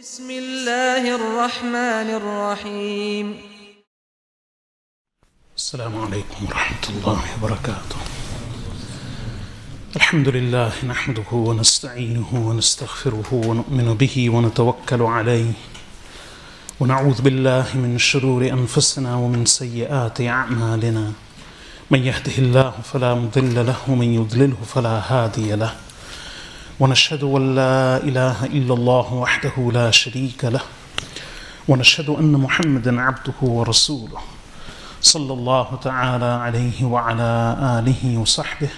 بسم الله الرحمن الرحيم. السلام عليكم ورحمة الله وبركاته. الحمد لله نحمده ونستعينه ونستغفره ونؤمن به ونتوكل عليه ونعوذ بالله من شرور أنفسنا ومن سيئات أعمالنا، من يهده الله فلا مضل له ومن يضلله فلا هادي له، ونشهد أن لا إله إلا الله وحده لا شريك له، ونشهد أن محمدا عبده ورسوله صلى الله تعالى عليه وعلى آله وصحبه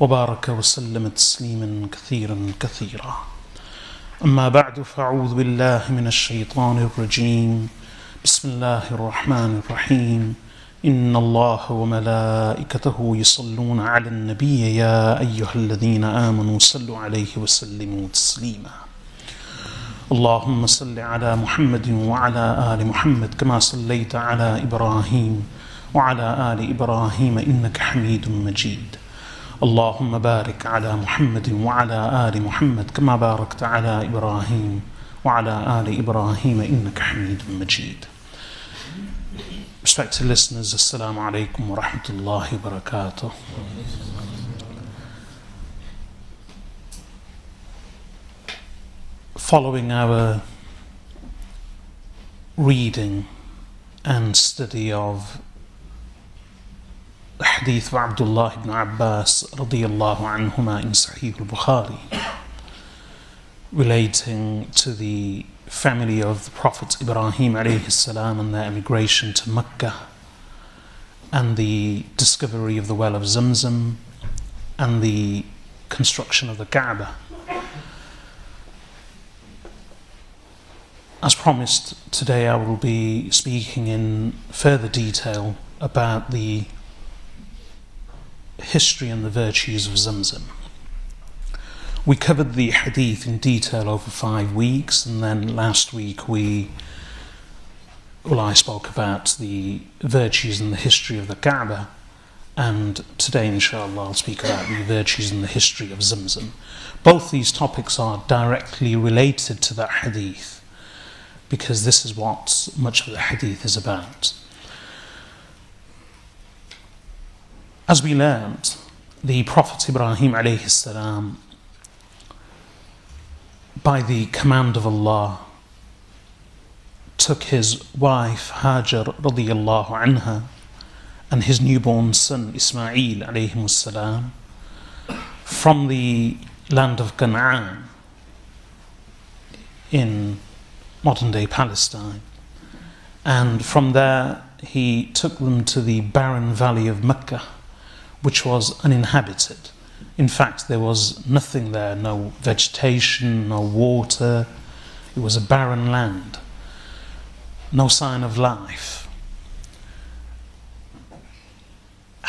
وبارك وسلم تسليما كثيرا. أما بعد، فأعوذ بالله من الشيطان الرجيم. بسم الله الرحمن الرحيم. إن الله وملائكته يصلون على النبي يا أيها الذين آمنوا صلوا عليه وسلموا تسليما. اللهم صل على محمد وعلى آل محمد كما صليت على إبراهيم وعلى آل إبراهيم إنك حميد مجيد. اللهم بارك على محمد وعلى آل محمد كما باركت على إبراهيم وعلى آل إبراهيم إنك حميد مجيد. Respected listeners, Assalamu alaikum wa rahmatullahi wa barakatuh. Following our reading and study of the hadith of Abdullah ibn Abbas radiyallahu anhuma in Sahih al-Bukhari, relating to the family of the Prophet Ibrahim alayhi salam and their emigration to Mecca, and the discovery of the well of Zamzam, and the construction of the Kaaba. As promised, today I will be speaking in further detail about the history and the virtues of Zamzam. We covered the hadith in detail over 5 weeks, and then last week I spoke about the virtues and the history of the Kaaba, and today inshallah I'll speak about the virtues and the history of Zamzam. Both these topics are directly related to that hadith, because this is what much of the hadith is about. As we learned, the Prophet Ibrahim alayhi salam, by the command of Allah, took his wife Hajar radiyallahu anha and his newborn son Ismail alayhi salam from the land of Canaan in modern day Palestine, and from there he took them to the barren valley of Mecca, which was uninhabited. In fact, there was nothing there, no vegetation, no water. It was a barren land, no sign of life.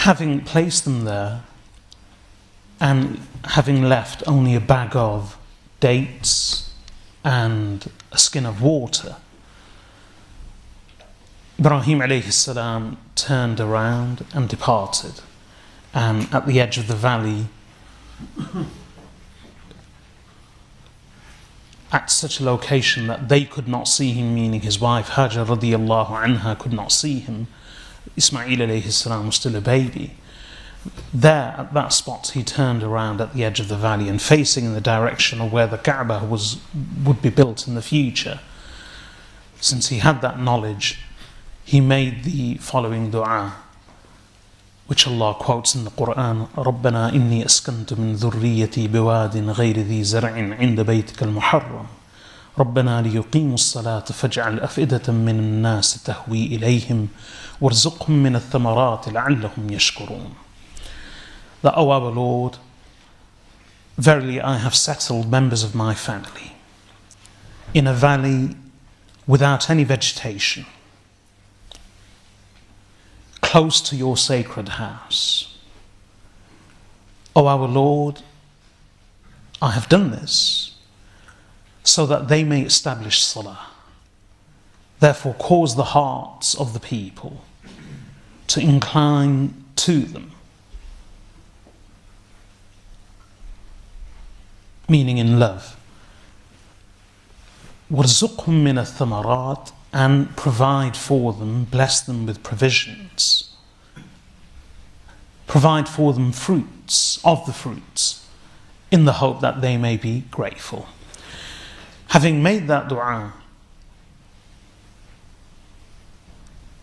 Having placed them there, and having left only a bag of dates and a skin of water, Ibrahim alayhi salam turned around and departed, and at the edge of the valley, at such a location that they could not see him, meaning his wife Hajar radiyallahu anha could not see him. Ismail alayhi salam was still a baby. There, at that spot, he turned around at the edge of the valley and facing in the direction of where the Kaaba would be built in the future. Since he had that knowledge, he made the following dua, which Allah quotes in the Quran: رَبَّنَا إِنِّي أَسْكَنْتُ مِنْ ذُرِّيَّتِي بِوَادٍ غَيْرِ ذِي زَرْعٍ عِنْدَ بَيْتِكَ الْمُحَرَّمِ رَبَّنَا لِيُقِيمُوا الصَّلَاةَ فَاجْعَلْ أَفْئِدَةً مِنَ النَّاسِ تَهْوِي إِلَيْهِمْ وَارْزُقْهُمْ مِنَ الثَّمَرَاتِ لَعَلَّهُمْ يَشْكُرُونَ. That, O our Lord, verily I have settled members of my family in a valley without any vegetation, close to your sacred house. O our Lord, I have done this so that they may establish salah. Therefore cause the hearts of the people to incline to them, meaning in love. وَارْزُقْهُمْ مِنَ الثَّمَرَاتِ, and provide for them, bless them with provisions. Provide for them fruits, of the fruits, in the hope that they may be grateful. Having made that dua,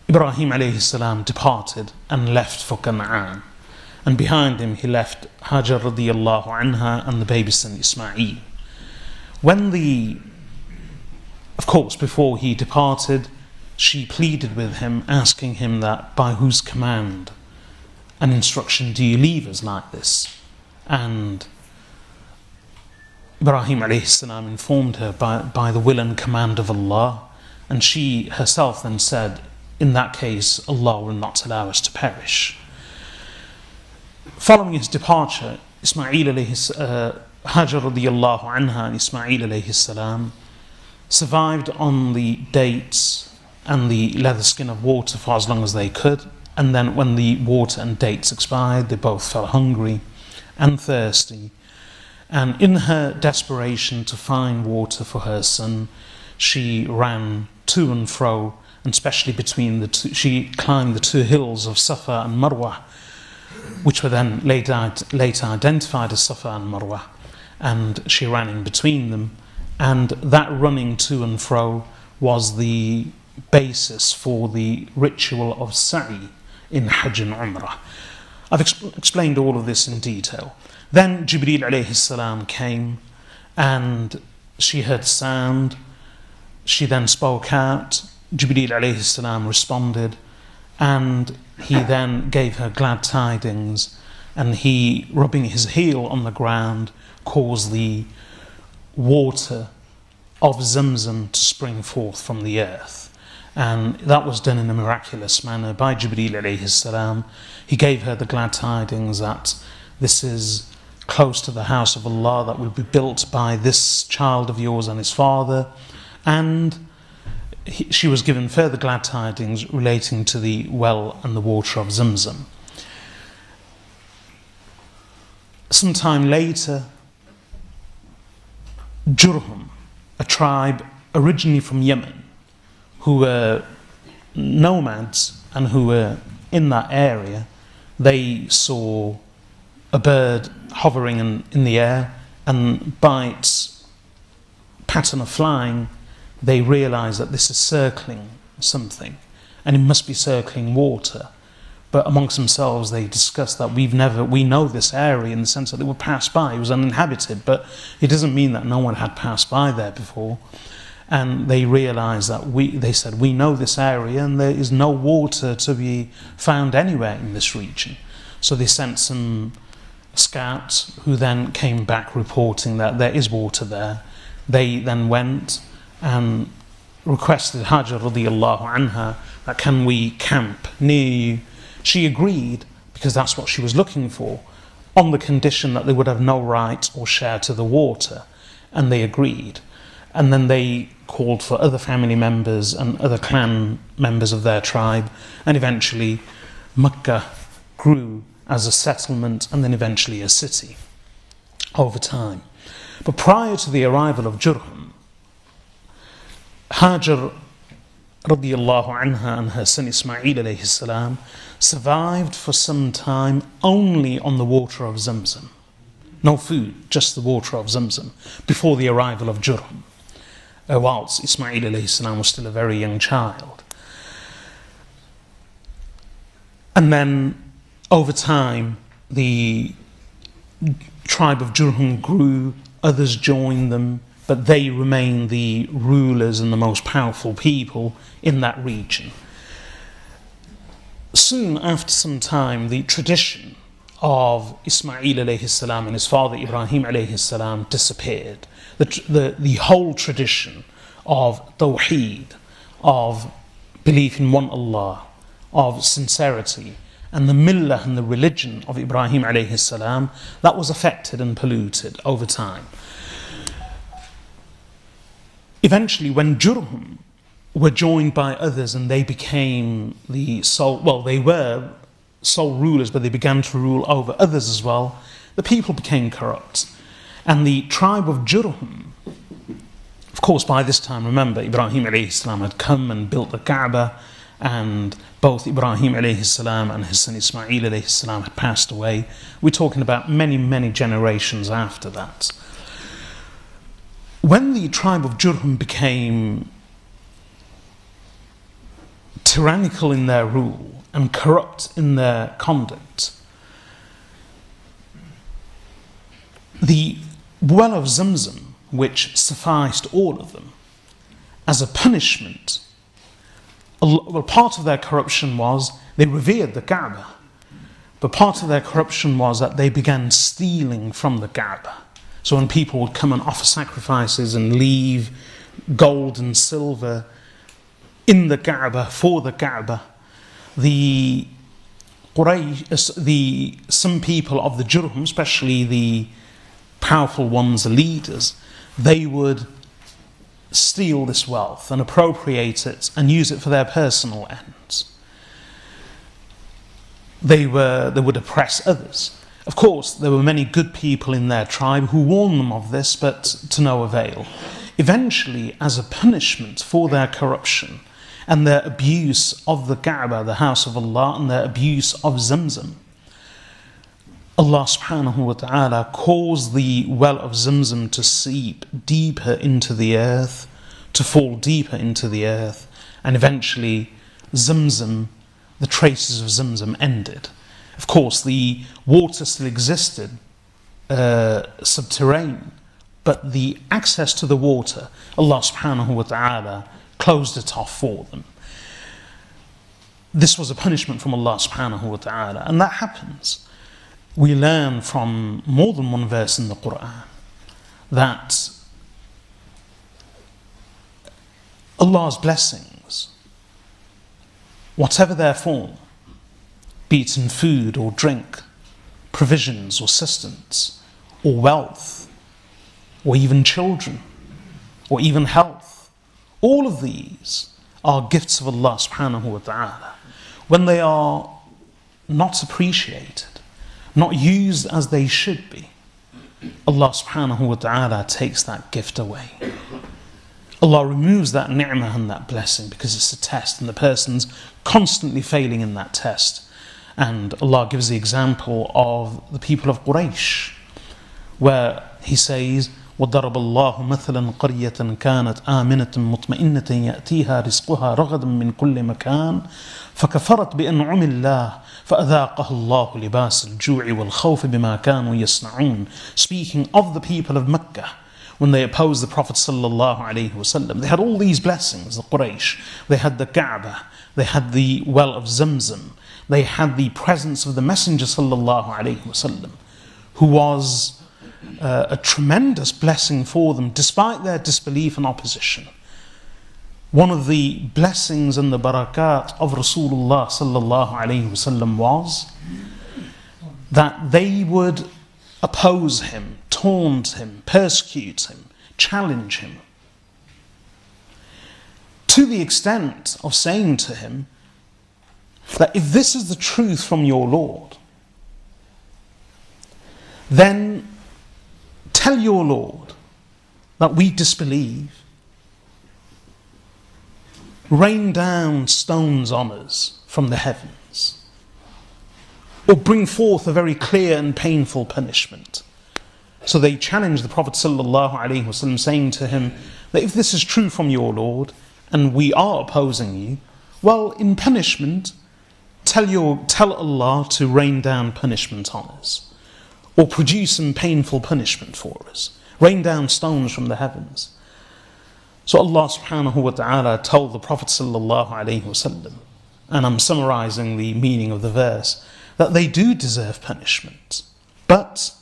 Ibrahim alayhi salam departed and left for Canaan. And behind him he left Hajar radiyallahu anha and the baby son Ismail. Of course, before he departed, she pleaded with him, asking him that by whose command and instruction do you leave us like this? And Ibrahim alayhi salam informed her by the will and command of Allah, and she herself then said, in that case, Allah will not allow us to perish. Following his departure, Hajar radiyallahu anha and Ismail alayhi salam survived on the dates and the leather skin of water for as long as they could, and then when the water and dates expired, they both fell hungry and thirsty. And in her desperation to find water for her son, she ran to and fro, and especially between the two, she climbed the two hills of Safa and Marwa, which were then later identified as Safa and Marwa, and she ran in between them. And that running to and fro was the basis for the ritual of sa'i in Hajj and Umrah. I've explained all of this in detail. Then Jibreel alayhi salam came, and she heard sound. She then spoke out. Jibreel alayhi salam responded, and he then gave her glad tidings, and he, rubbing his heel on the ground, caused the water of Zamzam to spring forth from the earth. And that was done in a miraculous manner by Jibreel alayhi salam. He gave her the glad tidings that this is close to the house of Allah that will be built by this child of yours and his father. And she was given further glad tidings relating to the well and the water of Zamzam. Sometime later, Jurhum, a tribe originally from Yemen, who were nomads and who were in that area, they saw a bird hovering in the air, and by its pattern of flying, they realized that this is circling something, and it must be circling water. But amongst themselves they discussed that we know this area in the sense that they were passed by, it was uninhabited, but it doesn't mean that no one had passed by there before. And they realized that they said, we know this area and there is no water to be found anywhere in this region. So they sent some scouts who then came back reporting that there is water there. They then went and requested Hajar radiyallahu anha that, can we camp near you? She agreed, because that's what she was looking for, on the condition that they would have no right or share to the water. And they agreed. And then they called for other family members and other clan members of their tribe. And eventually Makkah grew as a settlement and then eventually a city over time. But prior to the arrival of Jurhum, Hajar radiyallahu anha and her son Ismail alayhi salam survived for some time only on the water of Zamzam. No food, just the water of Zamzam, before the arrival of Jurhum, whilst Ismail alayhi salam was still a very young child. And then over time the tribe of Jurhum grew, others joined them, but they remain the rulers and the most powerful people in that region. Soon after some time, the tradition of Ismail alayhi salam and his father Ibrahim alayhi salam disappeared. The whole tradition of tawheed, of belief in one Allah, of sincerity, and the millah and the religion of Ibrahim alayhi salam, that was affected and polluted over time. Eventually, when Jurhum were joined by others and they became the sole, well, they were sole rulers, but they began to rule over others as well, the people became corrupt. And the tribe of Jurhum Of course, by this time, remember, Ibrahim alayhi salam had come and built the Kaaba, and both Ibrahim alayhi salam and his son Ismail alayhi salam had passed away. We're talking about many, many generations after that. When the tribe of Jurhum became tyrannical in their rule and corrupt in their conduct, the well of Zamzam, which sufficed all of them, as a punishment, well, part of their corruption was they revered the Kaaba, but part of their corruption was that they began stealing from the Kaaba. So when people would come and offer sacrifices and leave gold and silver in the Kaaba, for the Kaaba, the Quraysh, some people of the Jurhum, especially the powerful ones, the leaders, they would steal this wealth and appropriate it and use it for their personal ends. They would oppress others. Of course, there were many good people in their tribe who warned them of this, but to no avail. Eventually, as a punishment for their corruption and their abuse of the Kaaba, the house of Allah, and their abuse of Zamzam, Allah subhanahu wa ta'ala caused the well of Zamzam to seep deeper into the earth, to fall deeper into the earth, and eventually Zamzam, the traces of Zamzam ended. Of course, the water still existed subterranean, but the access to the water, Allah subhanahu wa ta'ala closed it off for them. This was a punishment from Allah subhanahu wa ta'ala, and that happens. We learn from more than one verse in the Qur'an that Allah's blessings, whatever their form, be it in food or drink, provisions or sustenance, or wealth, or even children, or even health, all of these are gifts of Allah subhanahu wa ta'ala. When they are not appreciated, not used as they should be, Allah subhanahu wa ta'ala takes that gift away. Allah removes that ni'mah and that blessing because it's a test and the person's constantly failing in that test. And Allah gives the example of the people of Quraysh, where He says, وَضَرَبَ اللَّهُ مَثَلًا قَرْيَةً كَانَتْ آمِنَةً مُطْمَئِنَّةً يَأْتِيهَا رِزْقُهَا رَغَدًا مِنْ كُلِّ مَكَانٍ فَكَفَرَتْ بِأَنْعُمِ اللَّهِ فَأَذَاقَهَا اللَّهُ لِبَاسَ الْجُوعِ وَالْخَوْفِ بِمَا كَانُوا يَصْنَعُونَ. Speaking of the people of Mecca, when they opposed the Prophet ﷺ, they had all these blessings, the Quraysh. They had the Kaaba, they had the well of Zamzam, they had the presence of the Messenger ﷺ, who was a tremendous blessing for them, despite their disbelief and opposition. One of the blessings and the barakat of Rasulullah sallallahu alayhi wasallam was that they would oppose him, taunt him, persecute him, challenge him, to the extent of saying to him that if this is the truth from your Lord, then tell your Lord that we disbelieve. Rain down stones on us from the heavens, or bring forth a very clear and painful punishment. So they challenged the Prophet ﷺ, saying to him that if this is true from your Lord and we are opposing you, well, in punishment, tell Allah to rain down punishment on us, or produce some painful punishment for us. Rain down stones from the heavens. So Allah subhanahu wa ta'ala told the Prophet sallallahu alayhi wasallam, and I'm summarizing the meaning of the verse, that they do deserve punishment. But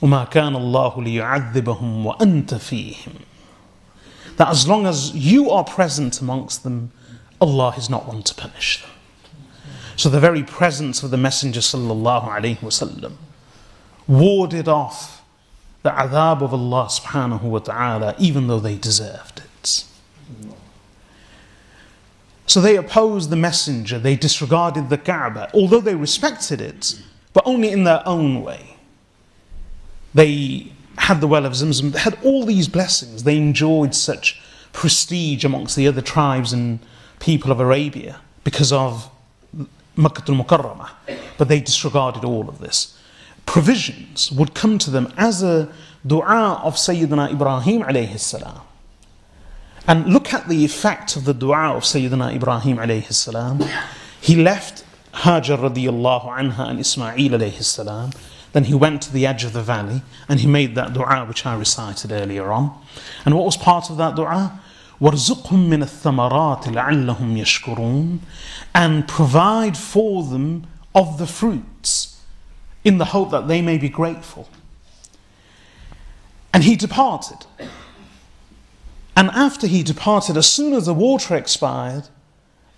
وَمَا كَانَ اللَّهُ لِيُعَذِّبَهُمْ وَأَنْتَ فِيهِمْ, that as long as you are present amongst them, Allah is not one to punish them. So the very presence of the Messenger sallallahu alayhi wasallam warded off the adab of Allah subhanahu wa ta'ala, even though they deserved it. So they opposed the Messenger, they disregarded the Kaaba, although they respected it, but only in their own way. They had the well of Zamzam, had all these blessings. They enjoyed such prestige amongst the other tribes and people of Arabia because of Makkah al-Mukarramah, but they disregarded all of this. Provisions would come to them as a dua of Sayyidina Ibrahim alayhi salam. And look at the effect of the dua of Sayyidina Ibrahim alayhi salam. He left Hajar radiyallahu anha and Ismail alayhi salam. Then he went to the edge of the valley and he made that dua which I recited earlier on. And what was part of that dua? وَارْزُقْهُمْ مِنَ الثَّمَرَاتِ لَعَلَّهُمْ يَشْكُرُونَ. And provide for them of the fruits in the hope that they may be grateful. And he departed. And after he departed, as soon as the water expired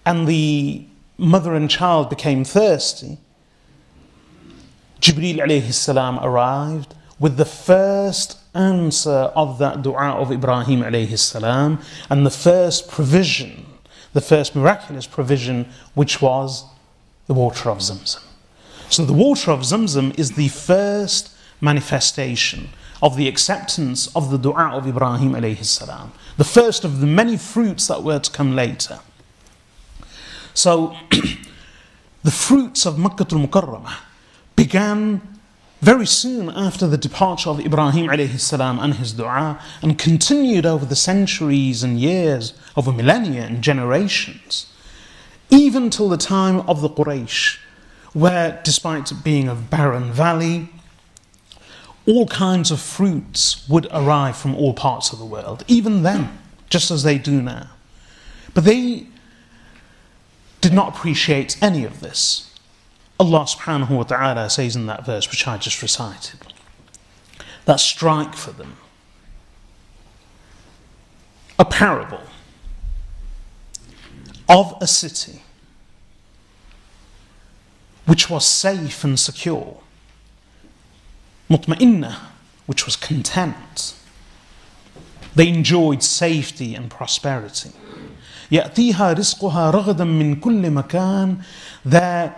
and the mother and child became thirsty, Jibreel alayhi salam arrived with the first answer of that dua of Ibrahim alayhi salam, and the first provision, the first miraculous provision, which was the water of Zamzam. So the water of Zamzam is the first manifestation of the acceptance of the dua of Ibrahim alayhi salam, the first of the many fruits that were to come later. So the fruits of Makkah al-Mukarramah began very soon after the departure of Ibrahim alayhi salam and his dua, and continued over the centuries and years, over millennia and generations, even till the time of the Quraysh, where despite it being a barren valley, all kinds of fruits would arrive from all parts of the world, even then, just as they do now. But they did not appreciate any of this. Allah subhanahu wa ta'ala says in that verse which I just recited, that strike for them a parable of a city which was safe and secure, mutma'innah, which was content. They enjoyed safety and prosperity. يَأْتِيهَا رِزْقُهَا رَغَدًا مِّن كُلِّ مَكَانٍ. Their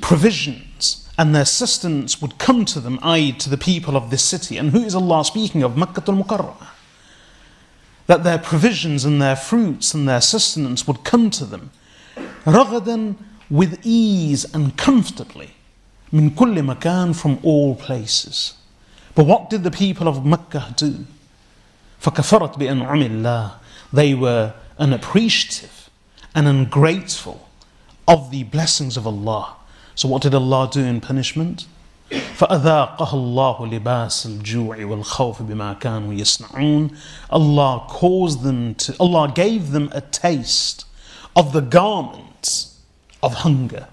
provisions and their sustenance would come to them, i.e. to the people of this city. And who is Allah speaking of? Makkah al-Mukarramah. That their provisions and their fruits and their sustenance would come to them رَغَدًا, with ease and comfortably, مِن كُلِّ مَكَانٍ, from all places. But what did the people of Makkah do? فَكَفَرَتْ بِأَنْعُمِ اللَّهِ. They were unappreciative and ungrateful of the blessings of Allah. So what did Allah do in punishment? فَأَذَاقَهَا اللَّهُ لِبَاسَ الْجُوعِ وَالْخَوْفِ بِمَا كَانُوا يَصْنَعُونَ. Allah caused them to, Allah gave them a taste of the garments of hunger.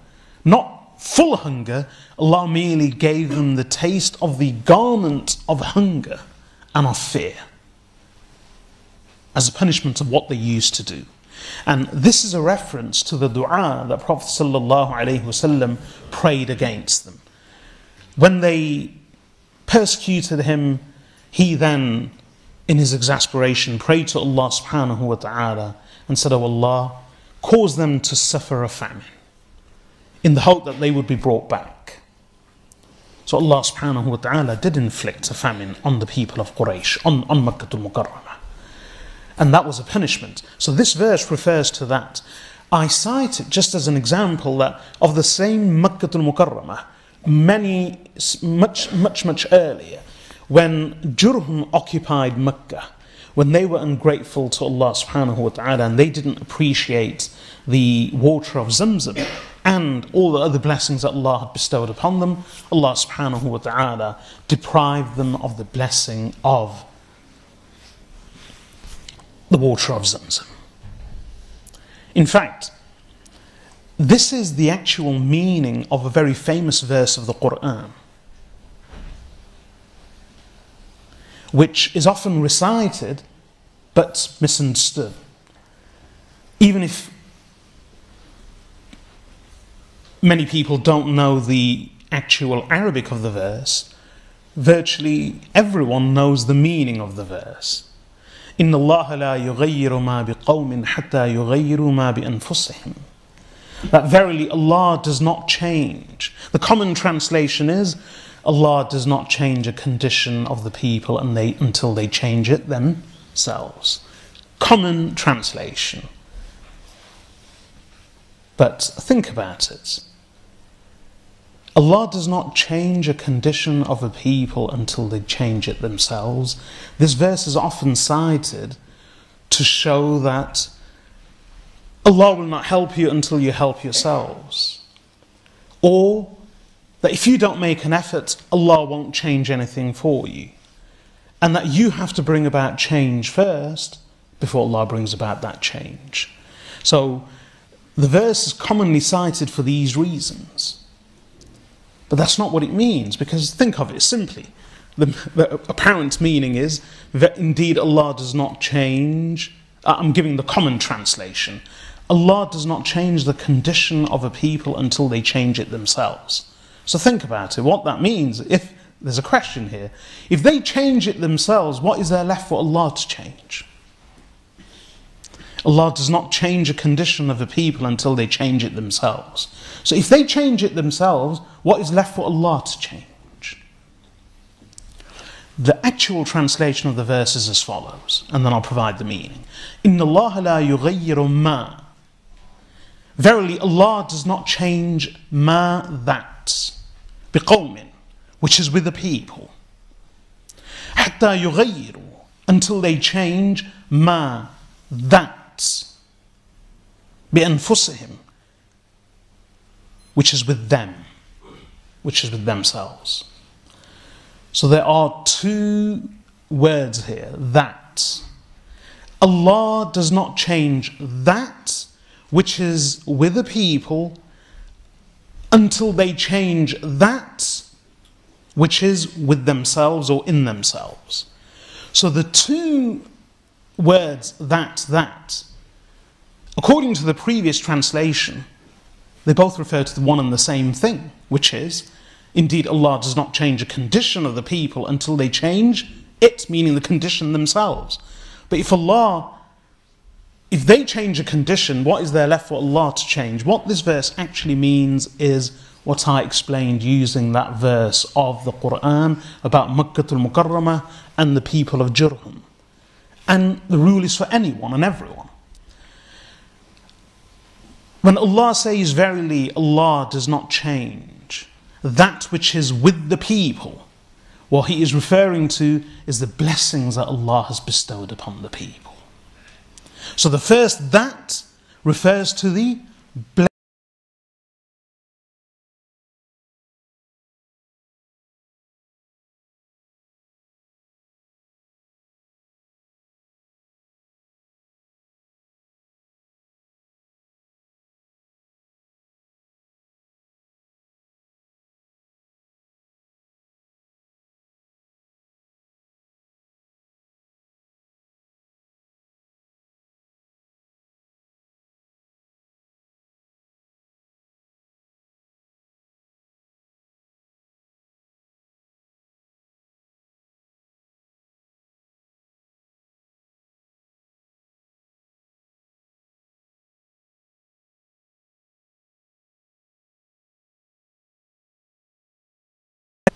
Not full hunger, Allah merely gave them the taste of the garment of hunger and of fear, as a punishment of what they used to do. And this is a reference to the dua that Prophet ﷺ prayed against them. When they persecuted him, he then, in his exasperation, prayed to Allah subhanahu wa ta'ala and said, "O Allah, cause them to suffer a famine in the hope that they would be brought back." So Allah subhanahu wa ta'ala did inflict a famine on the people of Quraysh, on Makkah al-Mukarramah. And that was a punishment. So this verse refers to that. I cite it just as an example that of the same Makkah al-Mukarramah, much earlier, when Jurhum occupied Makkah, when they were ungrateful to Allah subhanahu wa ta'ala and they didn't appreciate the water of Zamzam and all the other blessings that Allah had bestowed upon them, Allah subhanahu wa ta'ala deprived them of the blessing of the water of Zamzam. In fact, this is the actual meaning of a very famous verse of the Quran, which is often recited but misunderstood. Even if many people don't know the actual Arabic of the verse, virtually everyone knows the meaning of the verse. إن الله لا يغير ما بقوم حتى يغيروا ما بأنفسهم. That verily Allah does not change. The common translation is Allah does not change a condition of the people until they change it themselves. Common translation. But think about it. Allah does not change a condition of a people until they change it themselves. This verse is often cited to show that Allah will not help you until you help yourselves. Or that if you don't make an effort, Allah won't change anything for you. And that you have to bring about change first before Allah brings about that change. So the verse is commonly cited for these reasons. But that's not what it means, because think of it simply. The apparent meaning is that indeed Allah does not change. I'm giving the common translation. Allah does not change the condition of a people until they change it themselves. So think about it, what that means, if there's a question here. If they change it themselves, what is there left for Allah to change? Allah does not change a condition of a people until they change it themselves. So if they change it themselves, what is left for Allah to change? The actual translation of the verse is as follows, and then I'll provide the meaning. إِنَّ اللَّهَ لَا يُغَيِّرُ مَا. Verily, Allah does not change ma that, biqawmin, which is with the people. حَتَّى يُغَيِّرُ, until they change ma that بأنفسهم, which is with them, which is with themselves. So there are two words here, that. Allah does not change that which is with the people until they change that which is with themselves or in themselves. So the two words, that, according to the previous translation, they both refer to the one and the same thing, which is, indeed Allah does not change a condition of the people until they change it, meaning the condition themselves. But if they change a condition, what is there left for Allah to change? What this verse actually means is what I explained using that verse of the Qur'an about Makkatul Mukarramah and the people of Jurhum. And the rule is for anyone and everyone. When Allah says, verily, Allah does not change that which is with the people, what he is referring to is the blessings that Allah has bestowed upon the people. So the first that refers to the blessings.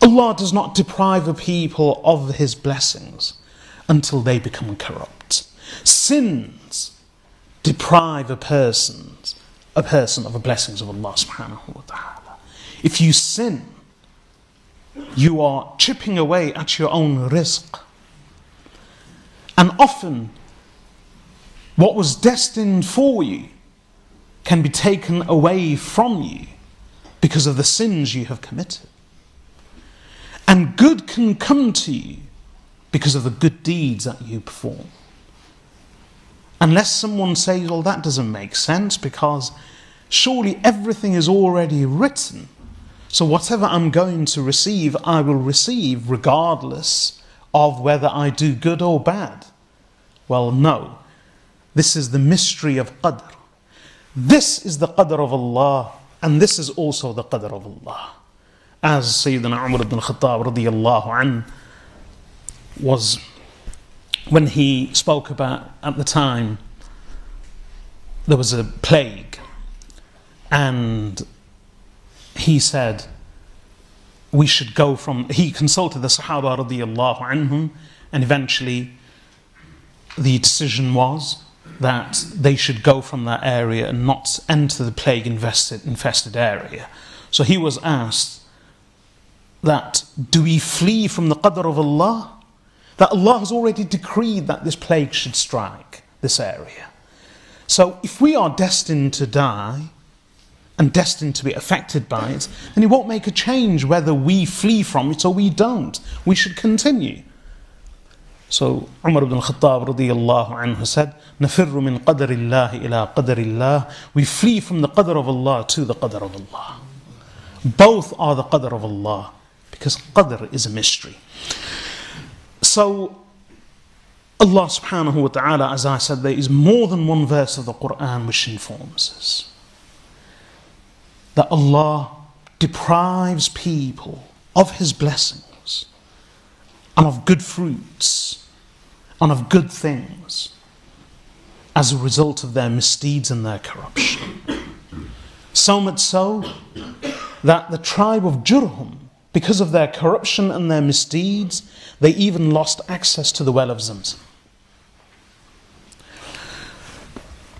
Allah does not deprive a people of his blessings until they become corrupt. Sins deprive a person of the blessings of Allah subhanahu wa ta'ala. If you sin, you are chipping away at your own rizq. And often, what was destined for you can be taken away from you because of the sins you have committed. And good can come to you because of the good deeds that you perform. Unless someone says, well, that doesn't make sense, because surely everything is already written. So whatever I'm going to receive, I will receive regardless of whether I do good or bad. Well, no. This is the mystery of qadr. This is the qadr of Allah, and this is also the qadr of Allah. As Sayyidina Umar ibn Khattab radiyallahu anhu was, when he spoke about, at the time, there was a plague, and he said, we should go from, he consulted the Sahaba radiallahu anhum, and eventually the decision was that they should go from that area and not enter the plague infested area. So he was asked that, do we flee from the qadr of Allah? That Allah has already decreed that this plague should strike this area. So if we are destined to die, and destined to be affected by it, then it won't make a change whether we flee from it or we don't. We should continue. So Umar ibn al-Khattab radiallahu anhu said, نَفِرُّ مِنْ قَدَرِ اللَّهِ إِلَىٰ قَدَرِ اللَّهِ. We flee from the qadr of Allah to the qadr of Allah. Both are the qadr of Allah, because qadr is a mystery. So Allah subhanahu wa ta'ala, as I said, there is more than one verse of the Qur'an which informs us that Allah deprives people of His blessings and of good fruits and of good things as a result of their misdeeds and their corruption. So much so that the tribe of Jurhum, because of their corruption and their misdeeds, they even lost access to the well of Zamzam.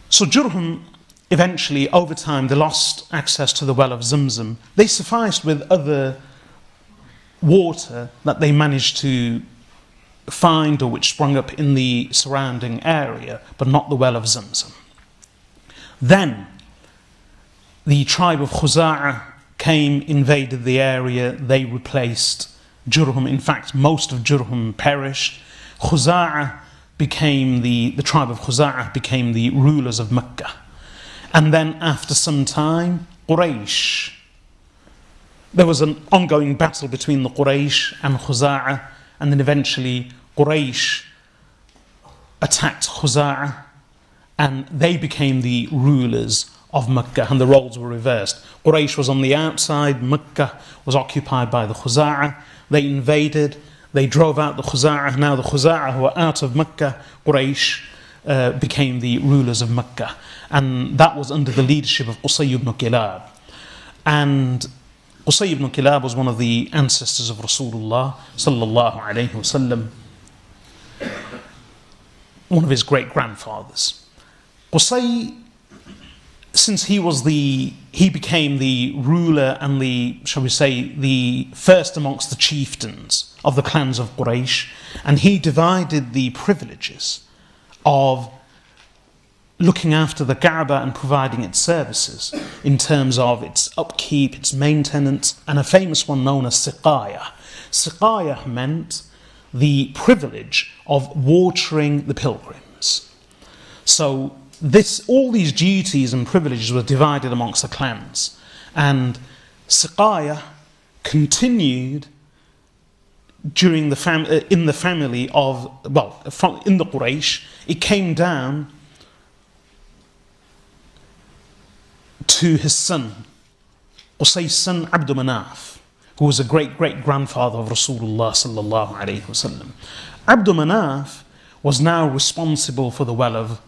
So Jurhum, eventually, over time, they lost access to the well of Zamzam. They sufficed with other water that they managed to find or which sprung up in the surrounding area, but not the well of Zamzam. Then the tribe of Khuza'ah came, invaded the area, they replaced Jurhum. In fact, most of Jurhum perished. Khuza'ah became the tribe of Khuza'ah became the rulers of Mecca. And then after some time, Quraysh. There was an ongoing battle between the Quraysh and Khuza'ah, and then eventually Quraysh attacked Khuza'ah, and they became the rulers of Mecca, and the roles were reversed. Quraysh was on the outside, Mecca was occupied by the Khuza'ah. They invaded, they drove out the Khuza'ah. Now the Khuza'ah who were out of Mecca, Quraysh became the rulers of Mecca. And that was under the leadership of Qusay ibn Kilab. And Qusay ibn Kilab was one of the ancestors of Rasulullah sallallahu alayhi wasallam, one of his great-grandfathers. Qusay, since he became the ruler and the, shall we say, the first amongst the chieftains of the clans of Quraysh, and he divided the privileges of looking after the Kaaba and providing its services in terms of its upkeep, its maintenance, and a famous one known as Siqaya. Siqaya meant the privilege of watering the pilgrims. So all these duties and privileges were divided amongst the clans. And Siqaya continued during in the family of, in the Quraysh. It came down to his son, Qusay's son Abd Manaf, who was a great-great-grandfather of Rasulullah sallallahu alayhi wasallam. Abd Manaf was now responsible for the well of,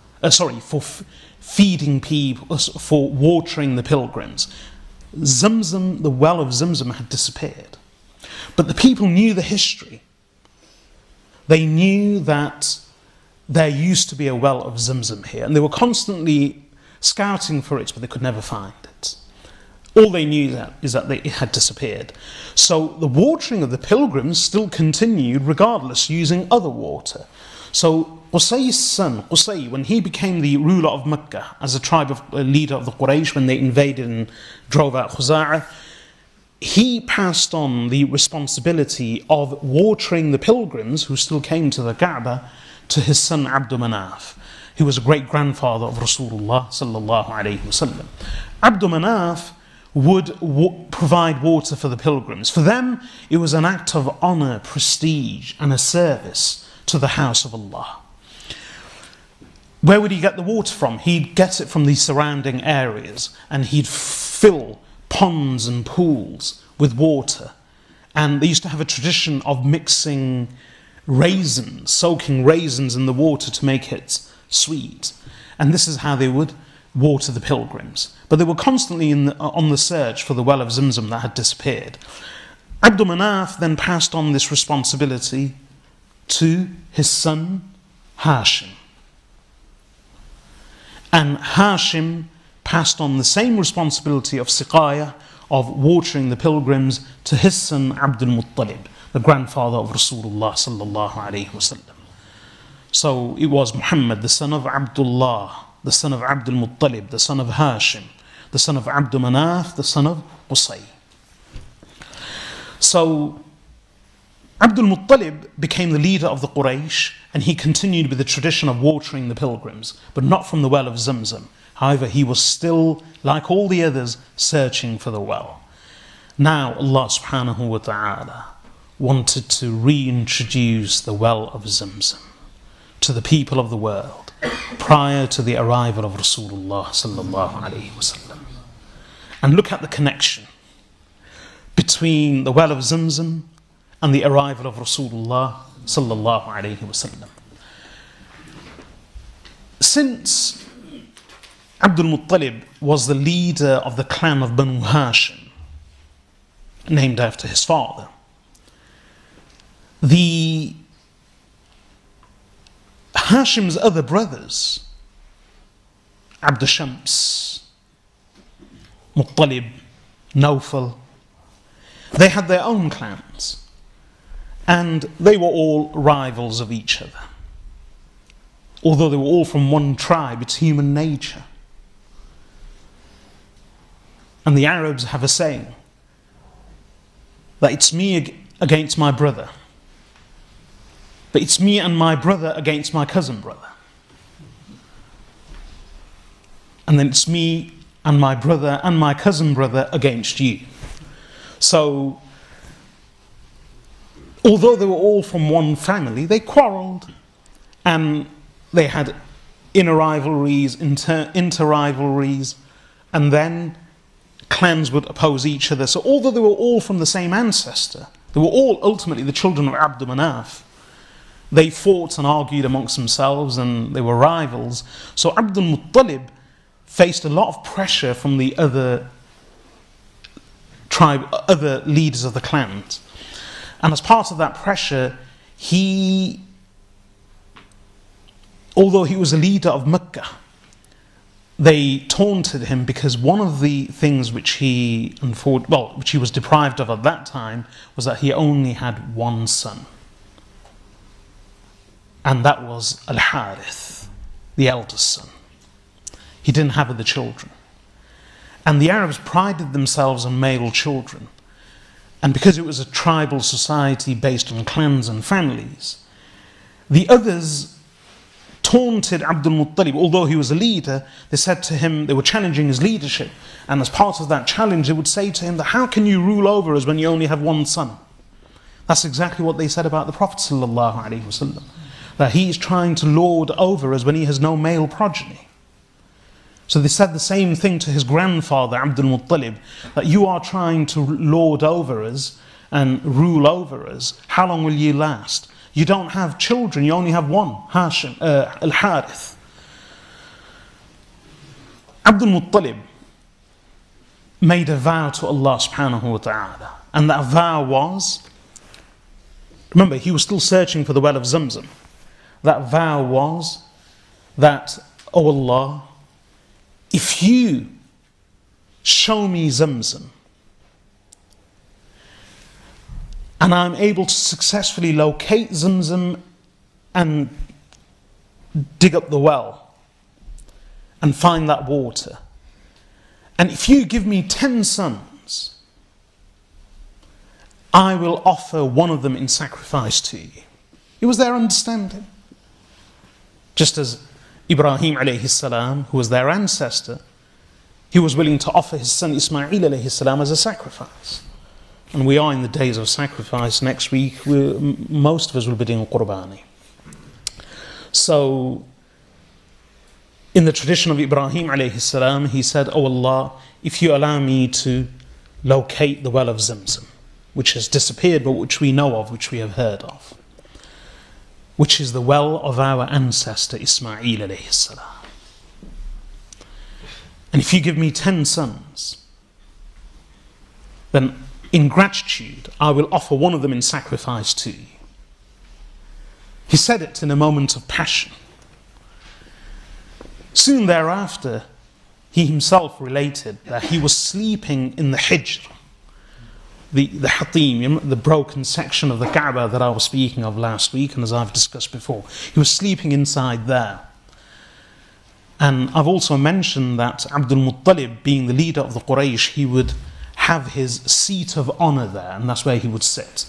feeding people, for watering the pilgrims. Zamzam, the well of Zamzam had disappeared. But the people knew the history. They knew that there used to be a well of Zamzam here, and they were constantly scouting for it, but they could never find it. All they knew is that it had disappeared. So the watering of the pilgrims still continued regardless, using other water. So Qusay's son, Qusay, when he became the ruler of Mecca as a leader of the Quraysh, when they invaded and drove out Khuza'ah, he passed on the responsibility of watering the pilgrims who still came to the Kaaba to his son Abd Manaf, who was a great-grandfather of Rasulullah sallallahu alayhi wasallam. Abd Manaf would provide water for the pilgrims. For them, it was an act of honor, prestige, and a service to the house of Allah. Where would he get the water from? He'd get it from the surrounding areas, and he'd fill ponds and pools with water. And they used to have a tradition of mixing raisins, soaking raisins in the water to make it sweet, and this is how they would water the pilgrims. But they were constantly on the search for the well of Zamzam that had disappeared. Abd al-Manaf then passed on this responsibility to his son Hashim. And Hashim passed on the same responsibility of siqaya, of watering the pilgrims, to his son Abd al-Muttalib, the grandfather of Rasulullah sallallahu alaihi wasallam. So it was Muhammad, the son of Abdullah, the son of Abd al-Muttalib, the son of Hashim, the son of Abd al-Manaf, the son of Qusay. So Abd al-Muttalib became the leader of the Quraysh, and he continued with the tradition of watering the pilgrims, but not from the well of Zamzam. However, he was still, like all the others, searching for the well. Now Allah subhanahu wa ta'ala wanted to reintroduce the well of Zamzam to the people of the world prior to the arrival of Rasulullah sallallahu alaihi wasallam. And look at the connection between the well of Zamzam and the arrival of Rasulullah sallallahu alaihi wasallam. Since Abd al-Muttalib was the leader of the clan of Banu Hashim, named after his father, the Hashim's other brothers, Abd al-Shams, Muttalib, Nawfal, they had their own clans, and they were all rivals of each other. Although they were all from one tribe, it's human nature. And the Arabs have a saying that it's me against my brother, but it's me and my brother against my cousin brother, and then it's me and my brother and my cousin brother against you. So although they were all from one family, they quarrelled, and they had inner rivalries, inter-rivalries, and then clans would oppose each other. So although they were all from the same ancestor, they were all ultimately the children of Abd al-Manaf, they fought and argued amongst themselves, and they were rivals. So Abd al-Muttalib faced a lot of pressure from the other tribe, other leaders of the clans. And as part of that pressure, he, although he was a leader of Mecca, they taunted him because one of the things which he, which he was deprived of at that time, was that he only had one son. And that was Al-Harith, the eldest son. He didn't have other children. And the Arabs prided themselves on male children. And because it was a tribal society based on clans and families, the others taunted Abd al-Muttalib. Although he was a leader, they said to him, they were challenging his leadership. And as part of that challenge, they would say to him, that, how can you rule over us when you only have one son? That's exactly what they said about the Prophet ﷺ, that he is trying to lord over us when he has no male progeny. So they said the same thing to his grandfather, Abd al-Muttalib, that you are trying to lord over us and rule over us. How long will you last? You don't have children, you only have one, Hashim, Al-Harith. Abd al-Muttalib made a vow to Allah subhanahu wa ta'ala. And that vow was, remember, he was still searching for the well of Zamzam. That vow was that, O Allah, if you show me Zamzam and I'm able to successfully locate Zamzam and dig up the well and find that water, and if you give me 10 sons, I will offer one of them in sacrifice to you. It was their understanding. Just as Ibrahim alayhi salam, who was their ancestor, he was willing to offer his son Ismail alayhi salam as a sacrifice. And we are in the days of sacrifice. Next week, most of us will be doing Qurbani. So, in the tradition of Ibrahim alayhi salam, he said, "O Allah, if you allow me to locate the well of Zamzam, which has disappeared, but which we know of, which we have heard of, which is the well of our ancestor Ismail alayhi salam. And if you give me 10 sons, then In gratitude, I will offer one of them in sacrifice to you. He said it in a moment of passion. Soon thereafter, he himself related that he was sleeping in the Hijr, the Hatim, the broken section of the Kaaba that I was speaking of last week, and as I've discussed before. He was sleeping inside there. And I've also mentioned that Abdul Muttalib, being the leader of the Quraysh, he would have his seat of honor there, and that's where he would sit.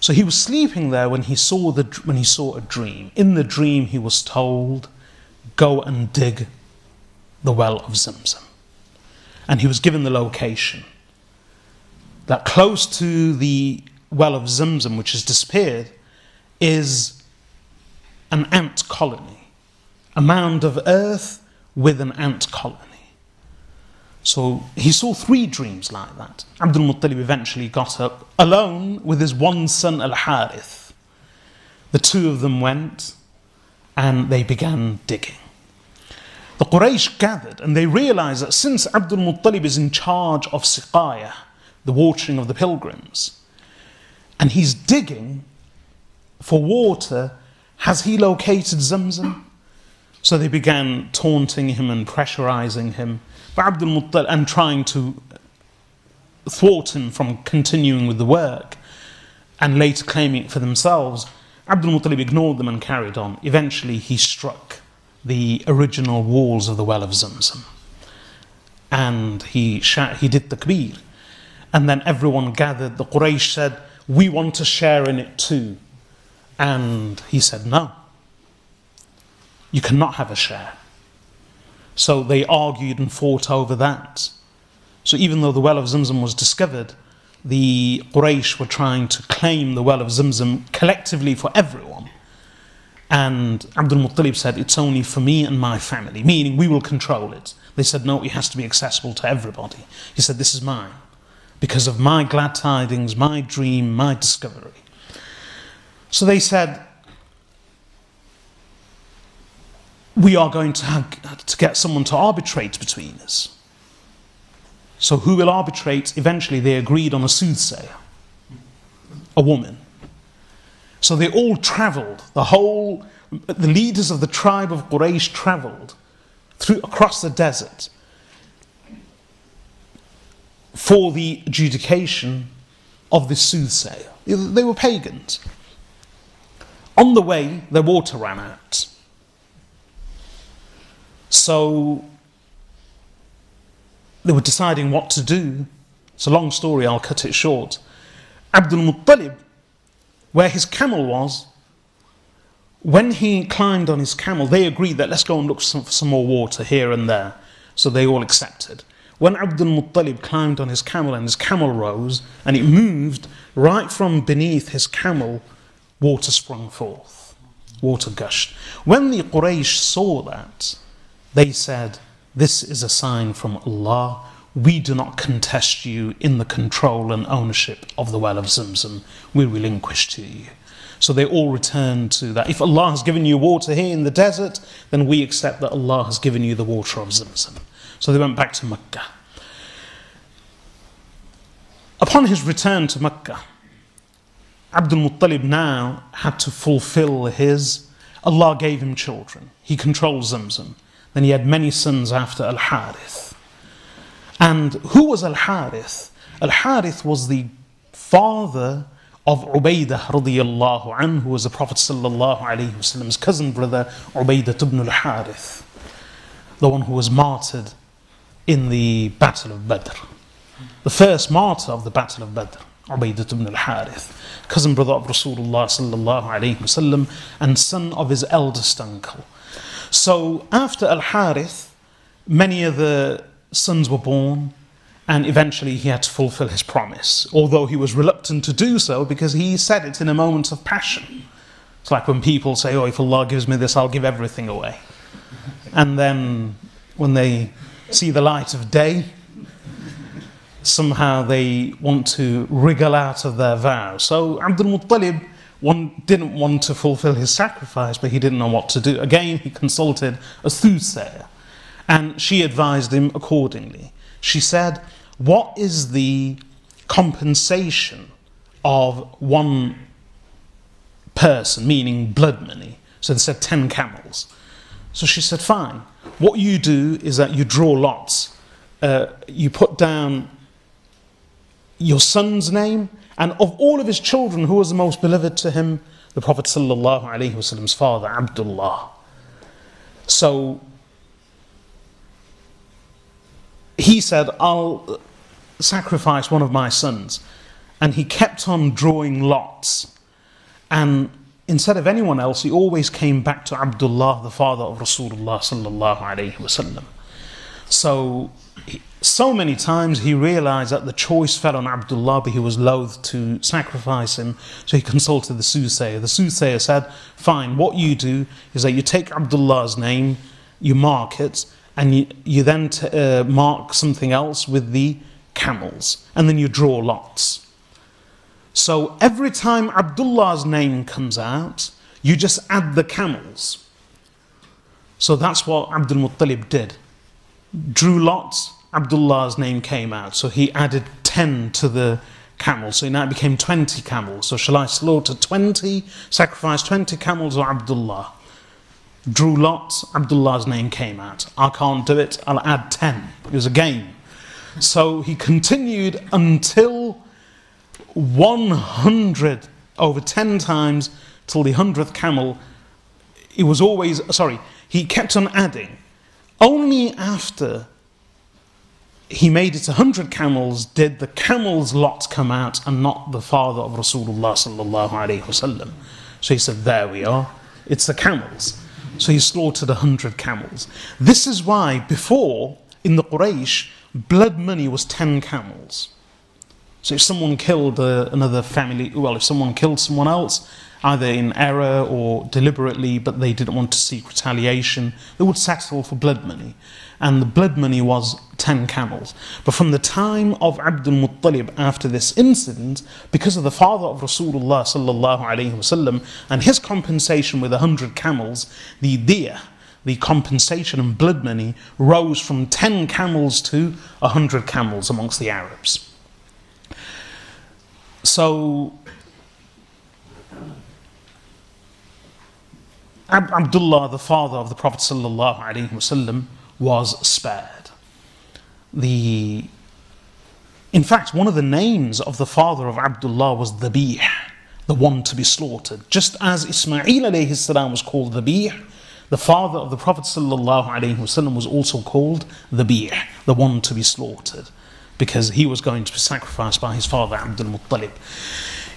So he was sleeping there when he saw a dream. In the dream he was told, go and dig the well of Zamzam. And he was given the location, that close to the well of Zamzam, which has disappeared, is an ant colony, a mound of earth with an ant colony. So he saw three dreams like that. Abdul Muttalib eventually got up alone with his one son Al-Harith. The two of them went and they began digging. The Quraysh gathered and they realized that since Abdul Muttalib is in charge of Siqaya, the watering of the pilgrims, and he's digging for water, has he located Zamzam? So they began taunting him and pressurizing him, but Abdul Muttalib, and trying to thwart him from continuing with the work, and later claiming it for themselves. Abdul Muttalib ignored them and carried on. Eventually he struck the original walls of the well of Zamzam, and he did the takbir, and then everyone gathered. The Quraysh said, we want to share in it too, and he said no. You cannot have a share. So they argued and fought over that. So even though the well of Zamzam was discovered, the Quraysh were trying to claim the well of Zamzam collectively for everyone. And Abdul Muttalib said, it's only for me and my family, meaning we will control it. They said, no, it has to be accessible to everybody. He said, this is mine, because of my glad tidings, my dream, my discovery. So they said, we are going to get someone to arbitrate between us. So who will arbitrate? Eventually they agreed on a soothsayer, a woman. So they all travelled, the leaders of the tribe of Quraysh travelled across the desert for the adjudication of this soothsayer. They were pagans. On the way, their water ran out. So they were deciding what to do. It's a long story, I'll cut it short. Abdul Muttalib, where his camel was, when he climbed on his camel, they agreed that let's go and look for some more water here and there. So they all accepted. When Abdul Muttalib climbed on his camel and his camel rose and it moved, right from beneath his camel, water sprung forth. Water gushed. When the Quraysh saw that, they said, this is a sign from Allah. We do not contest you in the control and ownership of the well of Zamzam. We relinquish to you. So they all returned to that. If Allah has given you water here in the desert, then we accept that Allah has given you the water of Zamzam. So they went back to Mecca. Upon his return to Mecca, Abdul Muttalib now had to fulfill Allah gave him children. He controlled Zamzam. Then he had many sons after Al-Harith. And who was Al-Harith? Al-Harith was the father of Ubaidah radiyallahu anhu, who was the Prophet sallallahu alayhi wasallam's cousin brother, Ubaidah ibn al-Harith, the one who was martyred in the Battle of Badr. The first martyr of the Battle of Badr, Ubaidah ibn al-Harith, cousin brother of Rasulullah sallallahu alayhi wasallam, and son of his eldest uncle. So after Al-Harith, many of the sons were born, and eventually he had to fulfill his promise, although he was reluctant to do so because he said it in a moment of passion. It's like when people say, oh, if Allah gives me this, I'll give everything away. And then when they see the light of day, somehow they want to wriggle out of their vow. So Abdul Muttalib didn't want to fulfill his sacrifice, but he didn't know what to do. Again, he consulted a soothsayer, and she advised him accordingly. She said, what is the compensation of one person, meaning blood money. So they said 10 camels. So she said, fine. What you do is that you draw lots. You put down your son's name, and of all of his children, who was the most beloved to him? The Prophet sallallahu alaihi wasallam's father, Abdullah. So he said, I'll sacrifice one of my sons. And he kept on drawing lots. And instead of anyone else, he always came back to Abdullah, the father of Rasulullah sallallahu alaihi wasallam. So many times he realized that the choice fell on Abdullah, but he was loath to sacrifice him, so he consulted the soothsayer. The soothsayer said, fine, what you do is that you take Abdullah's name, you mark it, and you then mark something else with the camels, and then you draw lots. So every time Abdullah's name comes out, you just add the camels. So that's what Abdul Muttalib did. Drew lots, Abdullah's name came out, so he added 10 to the camel, so now it became 20 camels. So shall I slaughter 20, sacrifice 20 camels or Abdullah? Drew lots, Abdullah's name came out. I can't do it, I'll add 10. It was a game. So he continued until 100, over 10 times, till the 100th camel. It was always, sorry, he kept on adding. Only after he made it 100 camels did the camels' lot come out and not the father of Rasulullah sallallahu alaihi wasallam. So he said, there we are, it's the camels. So he slaughtered 100 camels. This is why before, in the Quraysh, blood money was 10 camels. So if someone killed another family, well, if someone killed someone else, either in error or deliberately, but they didn't want to seek retaliation, they would settle for blood money. And the blood money was 10 camels. But from the time of Abdul Muttalib after this incident, because of the father of Rasulullah sallallahu alaihi wasallam and his compensation with 100 camels, the diya, the compensation in blood money, rose from 10 camels to 100 camels amongst the Arabs. So Abdullah, the father of the Prophet sallallahu alaihi wasallam, was spared. In fact, one of the names of the father of Abdullah was Dhabih, the one to be slaughtered. Just as Ismail alayhi salam was called Dhabih, the father of the Prophet sallallahu alaihi wasallam was also called Dhabih, the one to be slaughtered, because he was going to be sacrificed by his father Abdul Muttalib.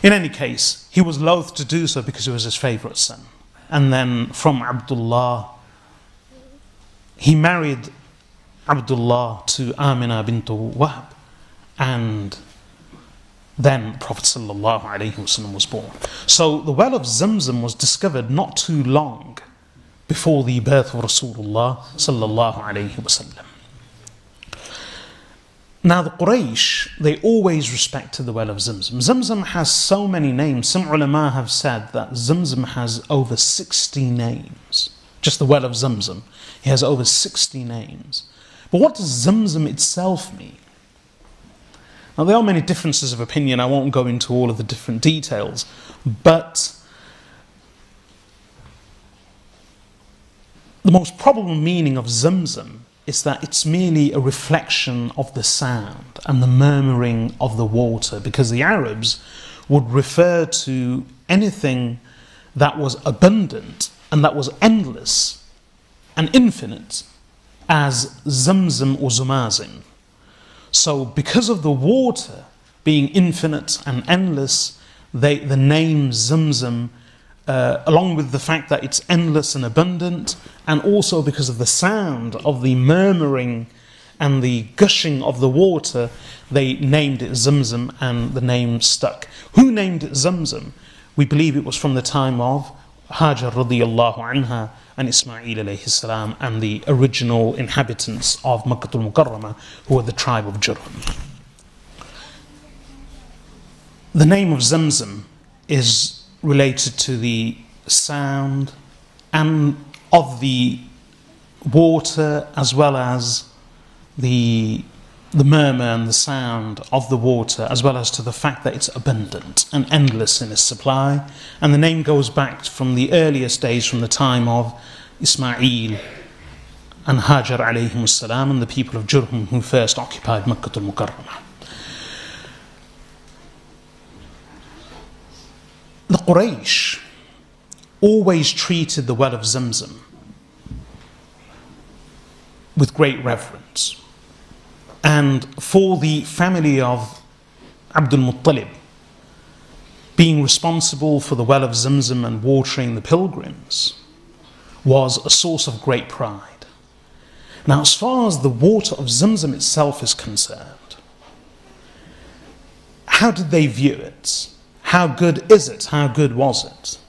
In any case, he was loath to do so because he was his favorite son. And then from Abdullah, he married Abdullah to Amina bint Wahb, and then Prophet sallallahu alaihi wasallam was born. So the well of Zamzam was discovered not too long before the birth of Rasulullah sallallahu alaihi wasallam. Now the Quraysh, they always respected the well of Zamzam. Zamzam has so many names. Some ulama have said that Zamzam has over 60 names. Just the well of Zamzam. It has over 60 names. But what does Zamzam itself mean? Now there are many differences of opinion. I won't go into all of the different details. But the most probable meaning of Zamzam is that it's merely a reflection of the sound and the murmuring of the water, because the Arabs would refer to anything that was abundant and that was endless and infinite as Zamzam or Zumazim. So because of the water being infinite and endless, the name Zamzam, along with the fact that it's endless and abundant, and also because of the sound of the murmuring and the gushing of the water, they named it Zamzam, and the name stuck. Who named it Zamzam? We believe it was from the time of Hajar radiyallahu anha and Ismail alayhi salam, and the original inhabitants of Makkatul Mukarramah, who were the tribe of Jurhum. The name of Zamzam is related to the sound and of the water, as well as the the murmur and the sound of the water, as well as to the fact that it's abundant and endless in its supply. And the name goes back from the earliest days, from the time of Ismail and Hajar alayhim salam and the people of Jurhum who first occupied Makkah al-Mukarramah. The Quraysh always treated the well of Zamzam with great reverence. And for the family of Abdul Muttalib being responsible for the well of Zamzam and watering the pilgrims was a source of great pride. Now, as far as the water of Zamzam itself is concerned, how did they view it? How good is it? How good was it?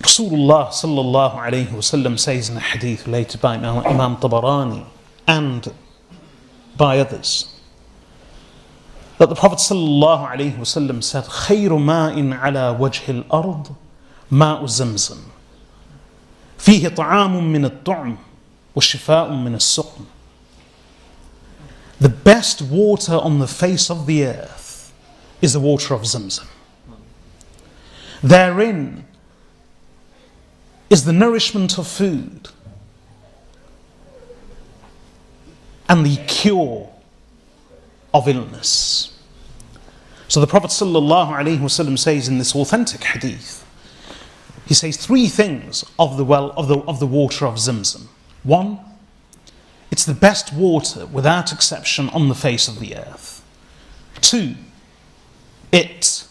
Rasulullah sallallahu alayhi wa sallam says in a hadith related by Imam Tabarani and by others that the Prophet sallallahu alayhi wa sallam said, خَيْرُ مَاءٍ عَلَى وَجْهِ الْأَرْضِ مَاءُ زَمْزَمْ فِيهِ طَعَامٌ مِّنَ الطُّعْمِ وَشِفَاءٌ مِّنَ السُّقْمِ. The best water on the face of the earth is the water of Zamzam. Therein is the nourishment of food and the cure of illness. So the Prophet ﷺ says in this authentic hadith, he says three things of the well of the water of Zamzam. One, it's the best water without exception on the face of the earth. Two, it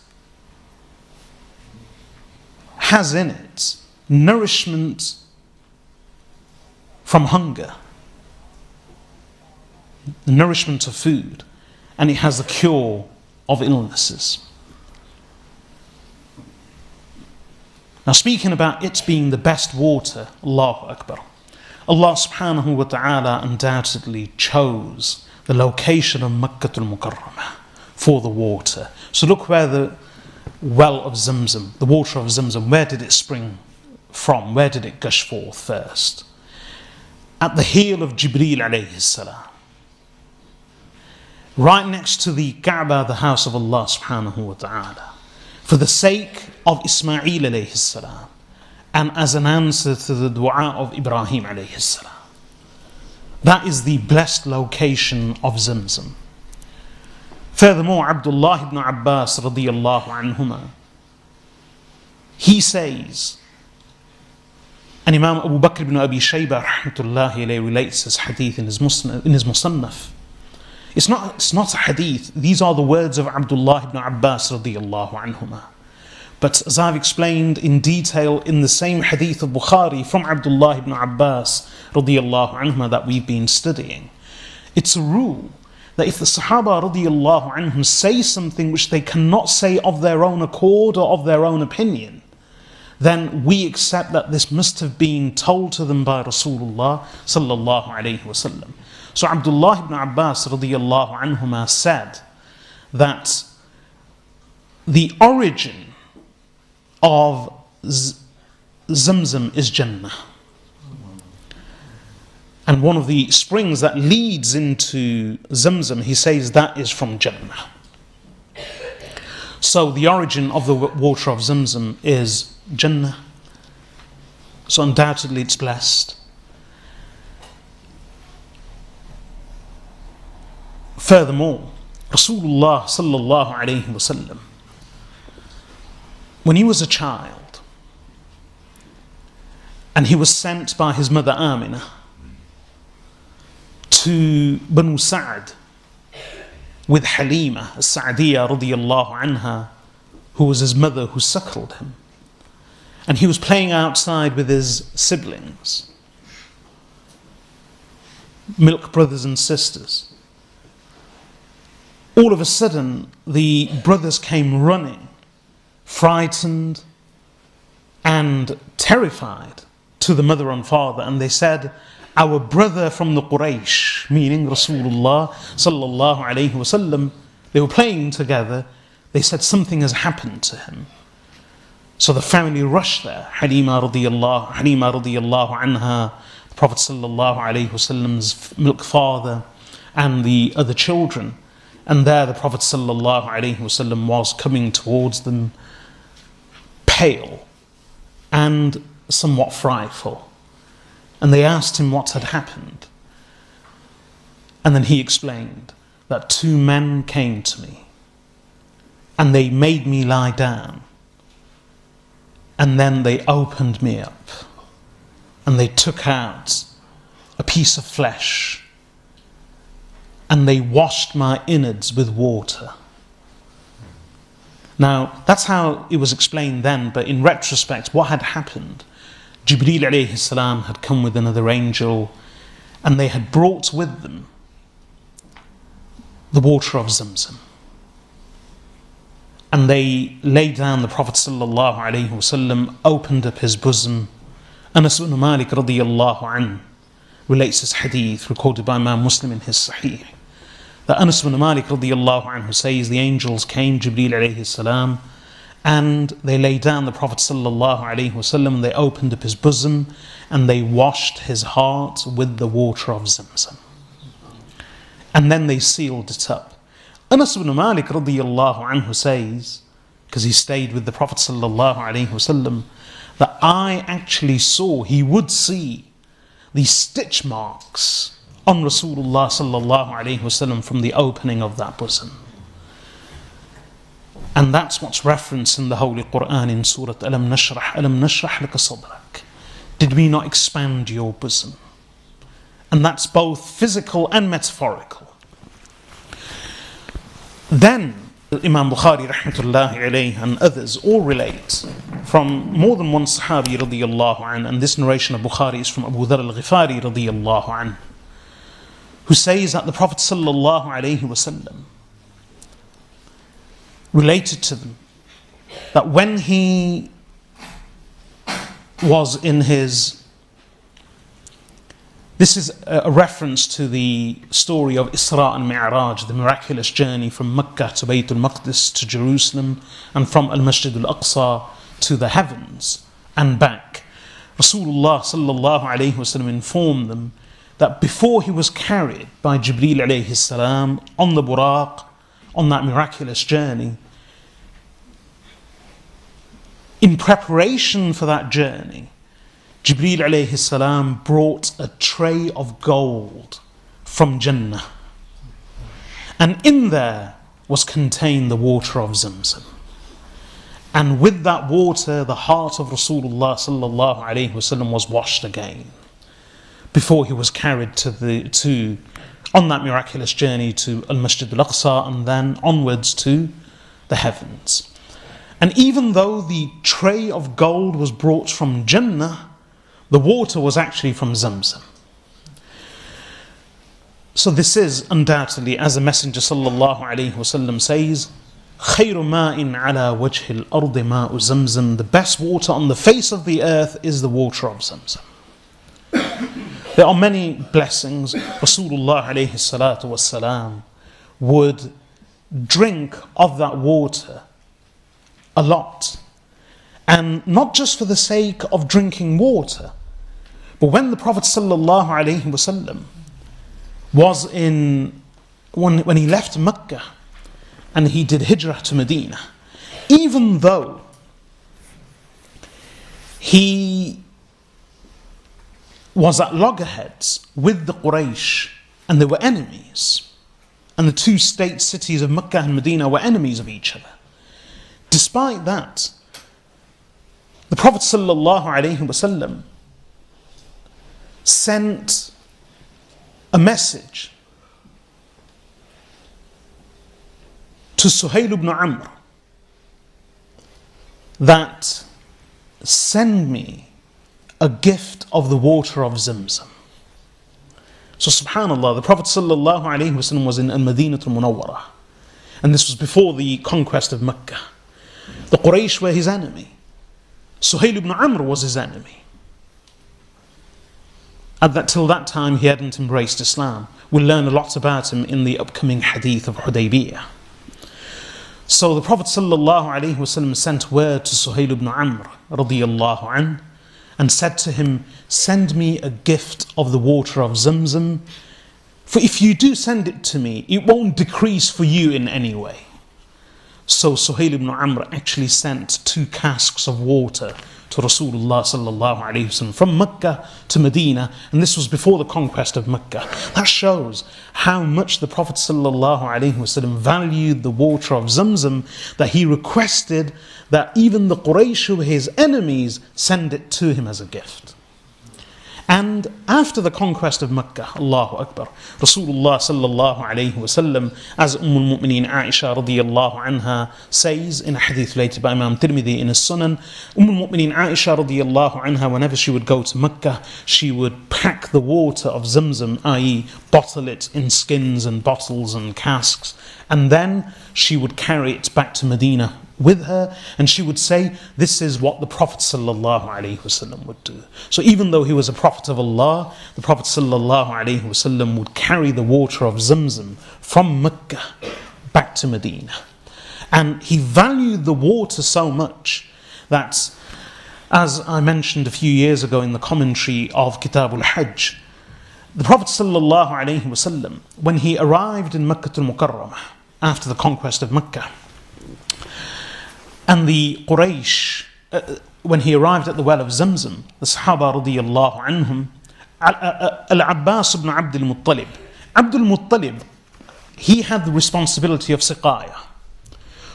has in it nourishment from hunger, the nourishment of food, and it has the cure of illnesses. Now, speaking about it being the best water, Allahu Akbar, Allah subhanahu wa ta'ala undoubtedly chose the location of Makkah al-Mukarramah for the water. So look where the well of Zamzam, the water of Zamzam, where did it spring from? Where did it gush forth first? At the heel of Jibreel alayhi salam. Right next to the Kaaba, the house of Allah subhanahu wa ta'ala. For the sake of Ismail alayhi salam. And as an answer to the dua of Ibrahim alayhi salam. That is the blessed location of Zamzam. Furthermore, Abdullah ibn Abbas radiyallahu anhuma, he says, and Imam Abu Bakr ibn Abi Shaybah rahmatullahi alayhi relates this hadith in his Musannaf. It's not a hadith. These are the words of Abdullah ibn Abbas radiyallahu anhuma. But as I've explained in detail in the same hadith of Bukhari from Abdullah ibn Abbas radiyallahu anhuma that we've been studying, it's a rule that if the Sahaba radiyallahu anhum say something which they cannot say of their own accord or of their own opinion, then we accept that this must have been told to them by Rasulullah sallallahu alayhi wasallam. So Abdullah ibn Abbas radiyallahu anhuma said that the origin of Zamzam is Jannah. And one of the springs that leads into Zamzam, he says that is from Jannah. So the origin of the water of Zamzam is Jannah. So undoubtedly it's blessed. Furthermore, Rasulullah sallallahu alayhi wasallam, when he was a child and he was sent by his mother Amina to Banu Sa'd with Halima as-Sa'diyya radiyallahu anha, who was his mother, who suckled him. And he was playing outside with his siblings, milk brothers and sisters. All of a sudden, the brothers came running, frightened and terrified, to the mother and father, and they said, "Our brother from the Quraysh," meaning Rasulullah sallallahu alayhi wasallam, they were playing together. They said something has happened to him. So the family rushed there. Halima radiyallahu anha Prophet ﷺ's milk father and the other children. And there the Prophet ﷺ was coming towards them, pale and somewhat frightful. And they asked him what had happened. And then he explained that two men came to me and they made me lie down. And then they opened me up and they took out a piece of flesh and they washed my innards with water. Now, that's how it was explained then, but in retrospect, what had happened? Jibreel alayhi salam had come with another angel and they had brought with them the water of Zamzam. And they laid down the Prophet ﷺ, opened up his bosom. Anas ibn Malik radiyallahu anhu relates this hadith recorded by Imam Muslim in his Sahih. That Anas ibn Malik radiyallahu anhu says the angels came, Jibreel alayhi salam, and they laid down the Prophet ﷺ, they opened up his bosom and they washed his heart with the water of Zamzam. And then they sealed it up. Anas ibn Malik radiyallahu anhu says, because he stayed with the Prophet sallallahu alayhi wasallam, that I actually saw, he would see these stitch marks on Rasulullah sallallahu alayhi wasallam from the opening of that bosom. And that's what's referenced in the Holy Quran in Surah Alam Nashrah Laka Sadrak. Did we not expand your bosom? And that's both physical and metaphorical. Then Imam Bukhari rahmatullahi alayhi and others all relate from more than one Sahabi radiyallahu anhu, and this narration of Bukhari is from Abu Dhar al-Ghifari radiyallahu anhu, who says that the Prophet sallallahu alayhi wasallam related to them that when he was in his, this is a reference to the story of Isra and Mi'raj, the miraculous journey from Mecca to Baytul Maqdis to Jerusalem and from Al-Masjid Al-Aqsa to the heavens and back. Rasulullah sallallahu alayhi wasallam informed them that before he was carried by Jibreel alayhi salam on the Buraq, on that miraculous journey, in preparation for that journey, Jibreel alayhi salam brought a tray of gold from Jannah. And in there was contained the water of Zamzam. And with that water, the heart of Rasulullah sallallahu alayhi wasallam was washed again before he was carried on that miraculous journey to Al-Masjid Al-Aqsa and then onwards to the heavens. And even though the tray of gold was brought from Jannah, the water was actually from Zamzam. So this is undoubtedly, as the Messenger sallallahu alayhi wasallam says, خَيْرُ مَاءٍ عَلَى وَجْهِ الْأَرْضِ مَاءُ زَمْزَمٍ. The best water on the face of the earth is the water of Zamzam. There are many blessings. Rasulullah alayhi salatu wasalam would drink of that water a lot. And not just for the sake of drinking water, but when the Prophet ﷺ was in, when he left Mecca and he did hijrah to Medina, even though he was at loggerheads with the Quraysh and they were enemies, and the two state cities of Mecca and Medina were enemies of each other, despite that, the Prophet ﷺ sent a message to Suhail ibn Amr that send me a gift of the water of Zamzam. So subhanAllah, the Prophet ﷺ was in Al-Madinah Al-Munawwarah, and this was before the conquest of Mecca. The Quraysh were his enemy. Suhail ibn Amr was his enemy. Till that time, he hadn't embraced Islam. We'll learn a lot about him in the upcoming hadith of Hudaybiyah. So the Prophet ﷺ sent word to Suhail ibn Amr, radiyallahu anhu, and said to him, "Send me a gift of the water of Zamzam, for if you do send it to me, it won't decrease for you in any way." So Suhail ibn Amr actually sent 2 casks of water to Rasulullah sallallahu alaihi wasallam from Mecca to Medina, and this was before the conquest of Mecca. That shows how much the Prophet sallallahu alaihi wasallam valued the water of Zamzam, that he requested that even the Quraysh, who were his enemies, send it to him as a gift. And after the conquest of Mecca, Allahu Akbar, Rasulullah sallallahu alayhi wasallam, as al-Mu'mineen Aisha radiyallahu anha says in a hadith related by Imam Tirmidhi in his Sunan, al-Mu'mineen Aisha radiyallahu anha, whenever she would go to Mecca, she would pack the water of Zamzam, i.e. bottle it in skins and bottles and casks, and then she would carry it back to Medina with her, and she would say, "This is what the Prophet ﷺ would do." So even though he was a Prophet of Allah, the Prophet ﷺ would carry the water of Zamzam from Mecca back to Medina. And he valued the water so much that, as I mentioned a few years ago in the commentary of Kitab al-Hajj, the Prophet ﷺ, when he arrived in Makkah al-Mukarramah after the conquest of Mecca, and the Quraysh, when he arrived at the well of Zamzam, the Sahaba radiyallahu anhum, Al-Abbas ibn Abdul Muttalib. Abdul Muttalib, he had the responsibility of Siqaya.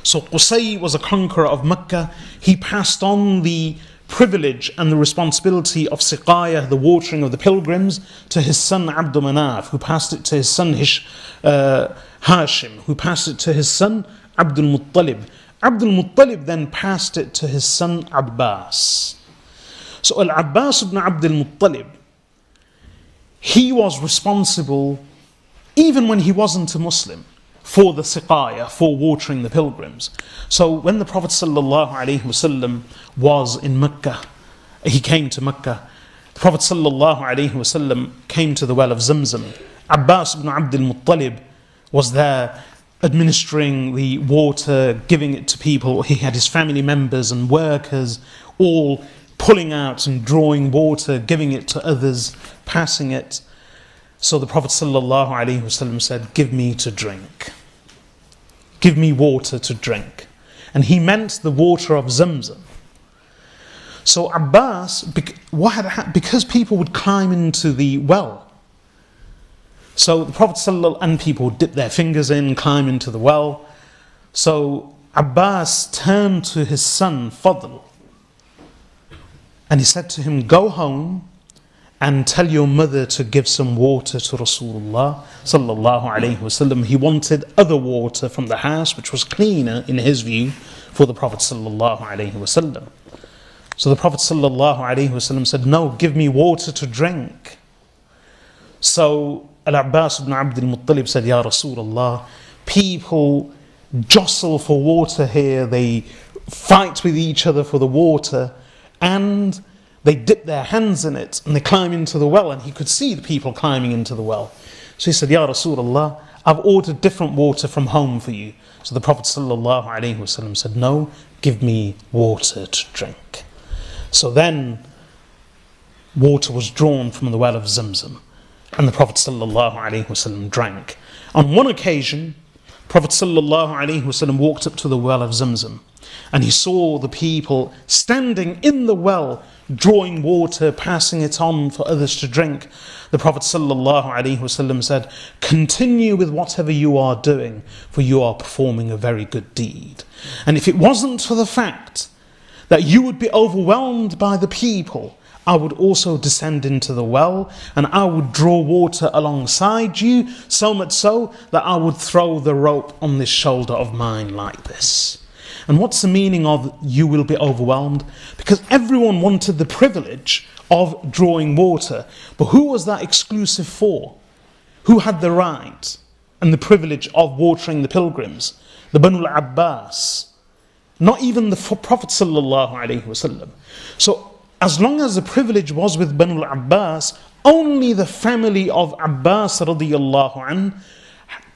So Qusay was a conqueror of Mecca. He passed on the privilege and the responsibility of Siqaya, the watering of the pilgrims, to his son Abdul Manaf, who passed it to his son Hashim, who passed it to his son Abdul Muttalib. Abdul Muttalib then passed it to his son Abbas. So Al-Abbas ibn Abdul Muttalib, he was responsible, even when he wasn't a Muslim, for the siqaya, for watering the pilgrims. So when the Prophet ﷺ was in Mecca, he came to Mecca, the Prophet ﷺ came to the well of Zamzam. Abbas ibn Abdul Muttalib was there, administering the water, giving it to people. He had his family members and workers all pulling out and drawing water, giving it to others, passing it. So the Prophet ﷺ said, "Give me to drink. Give me water to drink." And he meant the water of Zamzam. So Abbas, because people would climb into the well, so the Prophet ﷺ and people dip their fingers in, climb into the well. So Abbas turned to his son Fadl and he said to him, "Go home and tell your mother to give some water to Rasulullah sallallahu alaihi wasallam." He wanted other water from the house, which was cleaner in his view, for the Prophet sallallahu alaihi wasallam. So the Prophet sallallahu alaihi wasallam said, "No, give me water to drink." So Al-Abbas ibn Abdul Muttalib said, "Ya Rasulullah, people jostle for water here, they fight with each other for the water, and they dip their hands in it, and they climb into the well," and he could see the people climbing into the well. So he said, "Ya Rasulullah, I've ordered different water from home for you." So the Prophet ﷺ said, "No, give me water to drink." So then water was drawn from the well of Zamzam, and the Prophet ﷺ drank. On one occasion, Prophet ﷺ walked up to the well of Zamzam and he saw the people standing in the well, drawing water, passing it on for others to drink. The Prophet ﷺ said, "Continue with whatever you are doing, for you are performing a very good deed. And if it wasn't for the fact that you would be overwhelmed by the people, I would also descend into the well and I would draw water alongside you, so much so that I would throw the rope on this shoulder of mine like this." And what's the meaning of "you will be overwhelmed"? Because everyone wanted the privilege of drawing water. But who was that exclusive for? Who had the right and the privilege of watering the pilgrims? The Banu al-Abbas. Not even the Prophet ﷺ. So as long as the privilege was with Banu al-Abbas, only the family of Abbas radiyallahu an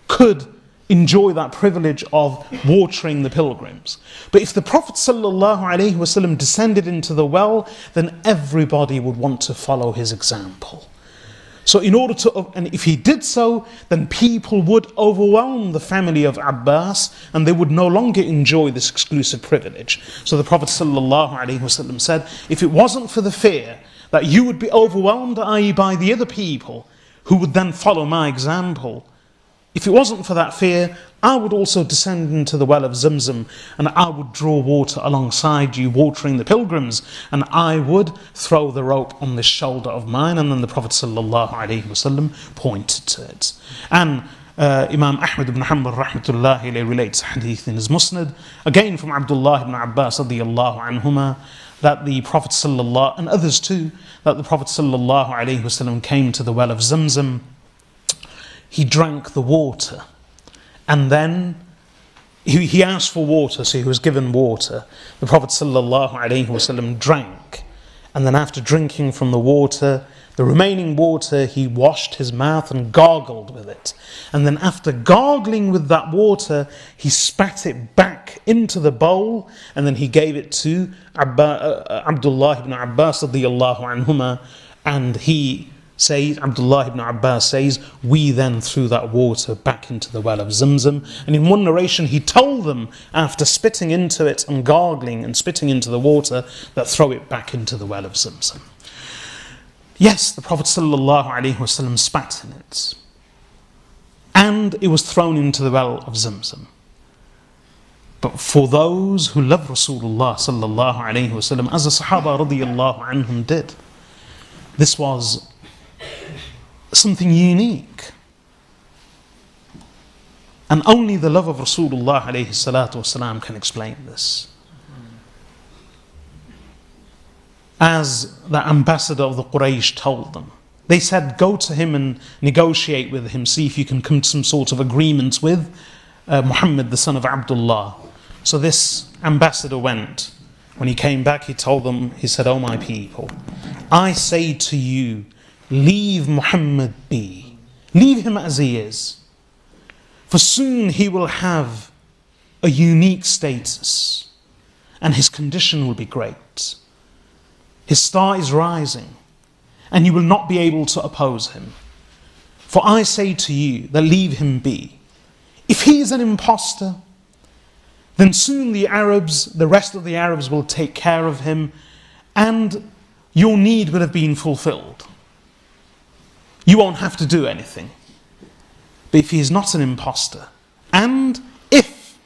could enjoy that privilege of watering the pilgrims. But if the Prophet ﷺ descended into the well, then everybody would want to follow his example. So in order to, and if he did so, then people would overwhelm the family of Abbas and they would no longer enjoy this exclusive privilege. So the Prophet ﷺ said, if it wasn't for the fear that you would be overwhelmed, i.e. by the other people who would then follow my example, if it wasn't for that fear, I would also descend into the well of Zamzam and I would draw water alongside you, watering the pilgrims, and I would throw the rope on this shoulder of mine. And then the Prophet ﷺ pointed to it. And Imam Ahmad ibn Hanbal rahmatullahi alayhi relates hadith in his Musnad, again from Abdullah ibn Abbas radiyallahu anhuma, that the Prophet ﷺ, and others too, that the Prophet ﷺ came to the well of Zamzam. He drank the water, and then he asked for water, so he was given water. The Prophet ﷺ drank, and then after drinking from the water, the remaining water, he washed his mouth and gargled with it. And then after gargling with that water, he spat it back into the bowl, and then he gave it to Abdullah ibn Abbas radiyallahu anhuma, and he says, Abdullah ibn Abbas says, we then threw that water back into the well of Zamzam. And in one narration he told them, after spitting into it and gargling and spitting into the water, that throw it back into the well of Zamzam. Yes, the Prophet ﷺ spat in it, and it was thrown into the well of Zamzam. But for those who love Rasulullah ﷺ, as the Sahaba radiyallahu anhum did, this was something unique, and only the love of Rasulullah alayhi salatu wasalam can explain this. As the ambassador of the Quraysh told them, they said, go to him and negotiate with him, see if you can come to some sort of agreement with Muhammad the son of Abdullah. So this ambassador went. When he came back, he told them, he said, oh my people, I say to you, leave Muhammad be. Leave him as he is. For soon he will have a unique status, and his condition will be great. His star is rising, and you will not be able to oppose him. For I say to you that leave him be. If he is an imposter, then soon the Arabs, the rest of the Arabs, will take care of him, and your need will have been fulfilled. You won't have to do anything. But if he is not an imposter, and if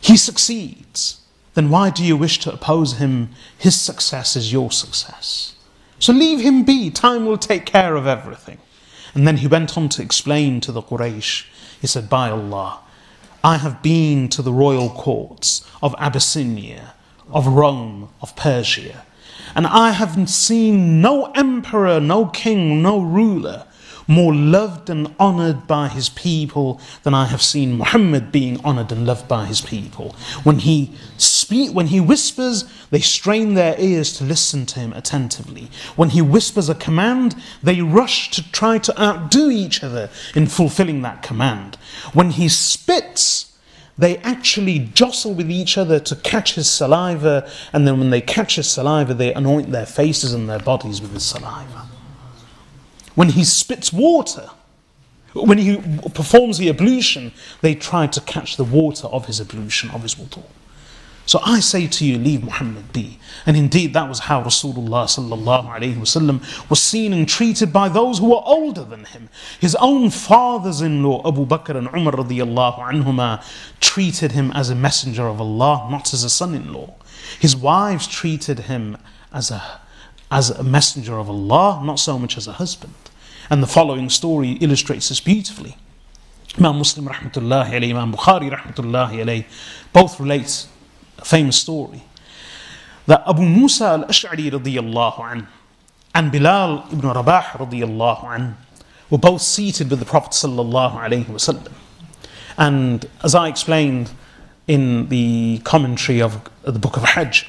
he succeeds, then why do you wish to oppose him? His success is your success. So leave him be. Time will take care of everything. And then he went on to explain to the Quraysh. He said, by Allah, I have been to the royal courts of Abyssinia, of Rome, of Persia, and I have seen no emperor, no king, no ruler more loved and honoured by his people than I have seen Muhammad being honoured and loved by his people. When he whispers, they strain their ears to listen to him attentively. When he whispers a command, they rush to try to outdo each other in fulfilling that command. When he spits, they actually jostle with each other to catch his saliva, and then when they catch his saliva, they anoint their faces and their bodies with his saliva. When he spits water, when he performs the ablution, they try to catch the water of his ablution, of his wudu. So I say to you, leave Muhammad be. And indeed, that was how Rasulullah ﷺ was seen and treated by those who were older than him. His own fathers-in-law, Abu Bakr and Umar radiyallahu anhuma, treated him as a messenger of Allah, not as a son-in-law. His wives treated him as a messenger of Allah, not so much as a husband. And the following story illustrates this beautifully. Imam Muslim rahmatullahi alayhi, Imam Bukhari rahmatullahi alayhi, both relate a famous story that Abu Musa al-Ash'ari radiyallahu anhu and Bilal ibn Rabah radiyallahu anhu were both seated with the Prophet sallallahu alayhi wa sallam. And as I explained in the commentary of the Book of Hajj,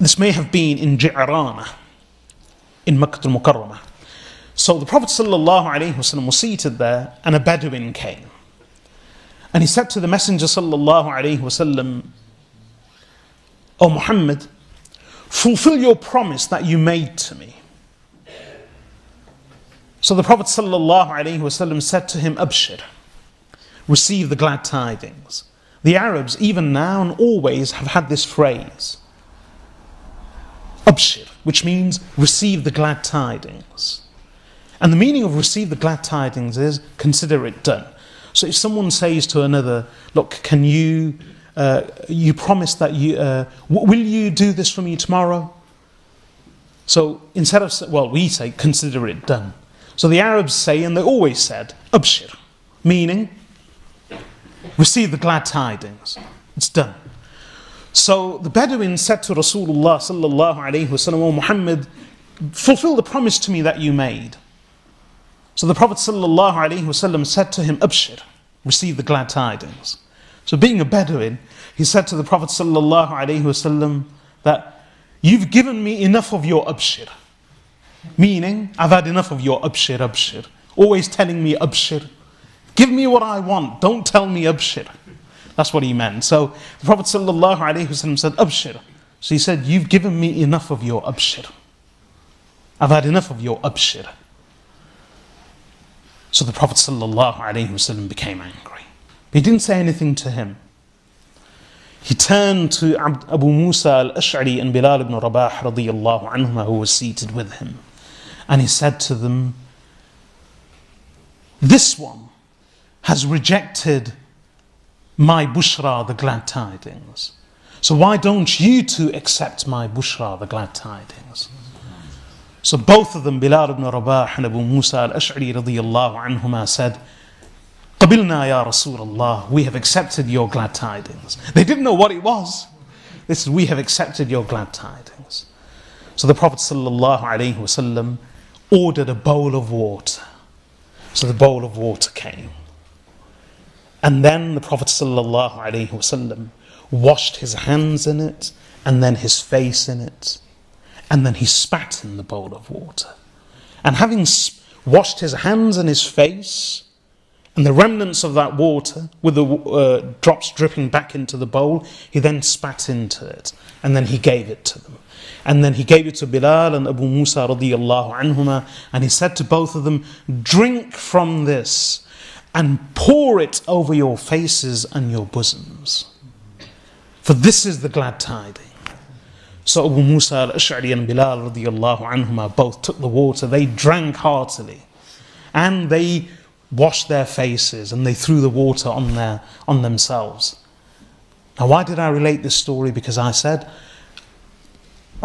this may have been in Ji'rana, in Makkah al-Mukarramah. So the Prophet ﷺ was seated there and a Bedouin came. And he said to the Messenger ﷺ, O Muhammad, fulfill your promise that you made to me. So the Prophet ﷺ said to him, Abshir, receive the glad tidings. The Arabs, even now and always, have had this phrase, Abshir, which means receive the glad tidings. And the meaning of receive the glad tidings is consider it done. So if someone says to another, look, can you promise that will you do this for me tomorrow? So instead of, well, we say consider it done. So the Arabs say, and they always said, Abshir, meaning receive the glad tidings. It's done. So the Bedouin said to Rasulullah sallallahu alayhi wa sallam, O Muhammad, fulfill the promise to me that you made. So the Prophet sallallahu alayhi wa sallam said to him, Abshir, receive the glad tidings. So being a Bedouin, he said to the Prophet sallallahu alayhi wa sallam that you've given me enough of your Abshir. Meaning, I've had enough of your Abshir, Abshir. Always telling me Abshir. Give me what I want, don't tell me Abshir. That's what he meant. So the Prophet sallallahu alayhi wa sallam said, Abshir. So he said, you've given me enough of your Abshir. I've had enough of your Abshir. So the Prophet sallallahu alayhi wa sallam became angry. He didn't say anything to him. He turned to Abu Musa al-Ash'ari and Bilal ibn Rabah radiyallahu anhuma, who was seated with him. And he said to them, this one has rejected my bushra, the glad tidings. So why don't you two accept my bushra, the glad tidings? So both of them, Bilal ibn Rabah and Abu Musa al-Ash'ari radiyallahu anhuma, said, Qabilna ya Rasulullah, we have accepted your glad tidings. They didn't know what it was. They said, we have accepted your glad tidings. So the Prophet sallallahu alayhi wa sallam ordered a bowl of water. So the bowl of water came. And then the Prophet sallallahu alayhi wa sallam washed his hands in it, and then his face in it. And then he spat in the bowl of water. And having washed his hands and his face, and the remnants of that water, with the drops dripping back into the bowl, he then spat into it. And then he gave it to them. And then he gave it to Bilal and Abu Musa radiyallahu anhuma. And he said to both of them, drink from this and pour it over your faces and your bosoms. For this is the glad tidings. So Abu Musa al-Ash'ari and Bilal radiyallahu anhuma both took the water. They drank heartily. And they washed their faces, and they threw the water on themselves. Now, why did I relate this story? Because I said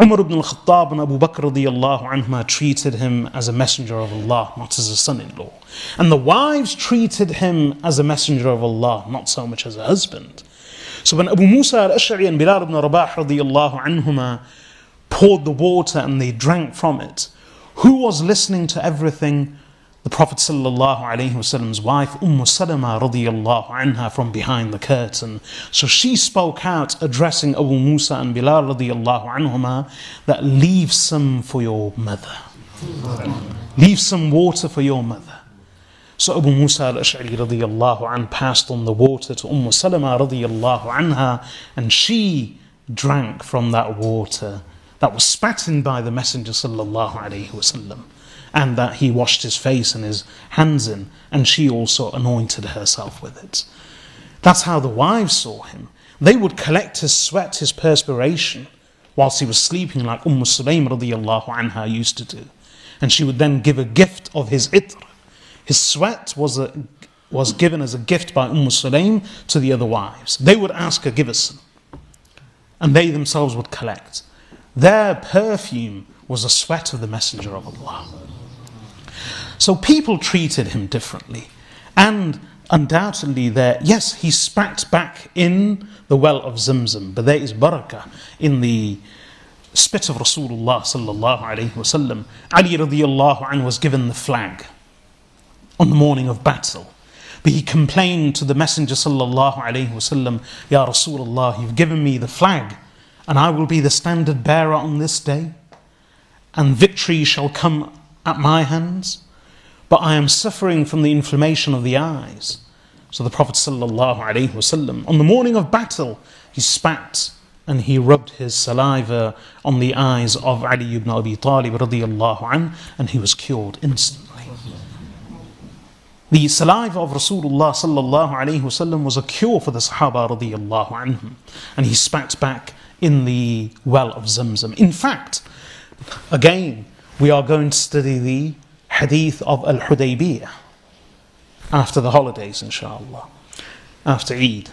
Umar ibn al-Khattab and Abu Bakr radiyallahu anhuma treated him as a messenger of Allah, not as a son-in-law. And the wives treated him as a messenger of Allah, not so much as a husband. So when Abu Musa al-Ash'ari and Bilal ibn Rabah radiyallahu anhuma poured the water and they drank from it, who was listening to everything? The Prophet ﷺ's wife, Umm Salama radiyallahu anha, from behind the curtain. So she spoke out, addressing Abu Musa and Bilal radiyallahu anhuma, that leave some for your mother. Leave some water for your mother. So Abu Musa al-Ash'ari radiyallahu anha passed on the water to Umm Salama radiyallahu anha, and she drank from that water that was spat in by the Messenger sallallahu alayhi wa sallam, and that he washed his face and his hands in, and she also anointed herself with it. That's how the wives saw him. They would collect his sweat, his perspiration, whilst he was sleeping, like Umm Sulaym radiyallahu anha used to do. And she would then give a gift of his itr. His sweat was given as a gift by Umm Sulaym to the other wives. They would ask her, give us some. And they themselves would collect. Their perfume was the sweat of the Messenger of Allah. So people treated him differently. And undoubtedly there, yes, he spat back in the well of Zamzam, but there is barakah in the spit of Rasulullah sallallahu alayhi wa sallam. Ali radiyallahu anhu was given the flag on the morning of battle. But he complained to the Messenger sallallahu alayhi wa sallam, Ya Rasulullah, you've given me the flag, and I will be the standard bearer on this day, and victory shall come at my hands. but I am suffering from the inflammation of the eyes. So the Prophet ﷺ, on the morning of battle, he spat and he rubbed his saliva on the eyes of Ali ibn Abi Talib radiyallahu anhu, and he was cured instantly. The saliva of Rasulullah ﷺ was a cure for the Sahaba radiyallahu anhum, and he spat back in the well of Zamzam. In fact, again, we are going to study the hadith of Al-Hudaybiyah after the holidays, inshallah, after Eid.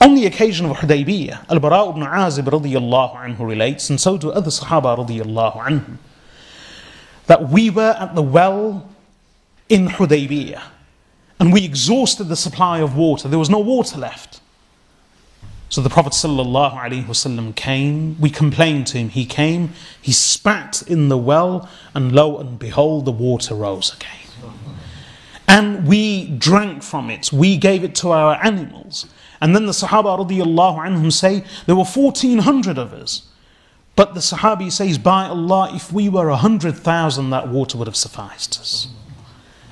On the occasion of Hudaybiyah, Al-Bara' ibn Azib radiyallahu anhu relates, and so do other Sahaba radiyallahu anhu, that we were at the well in Hudaybiyah, and we exhausted the supply of water. There was no water left. So the Prophet ﷺ came, we complained to him, he came, he spat in the well, and lo and behold, the water rose again. And we drank from it, we gave it to our animals. And then the Sahaba radiyallahu anhum say, there were 1,400 of us. But the Sahabi says, by Allah, if we were 100,000, that water would have sufficed us.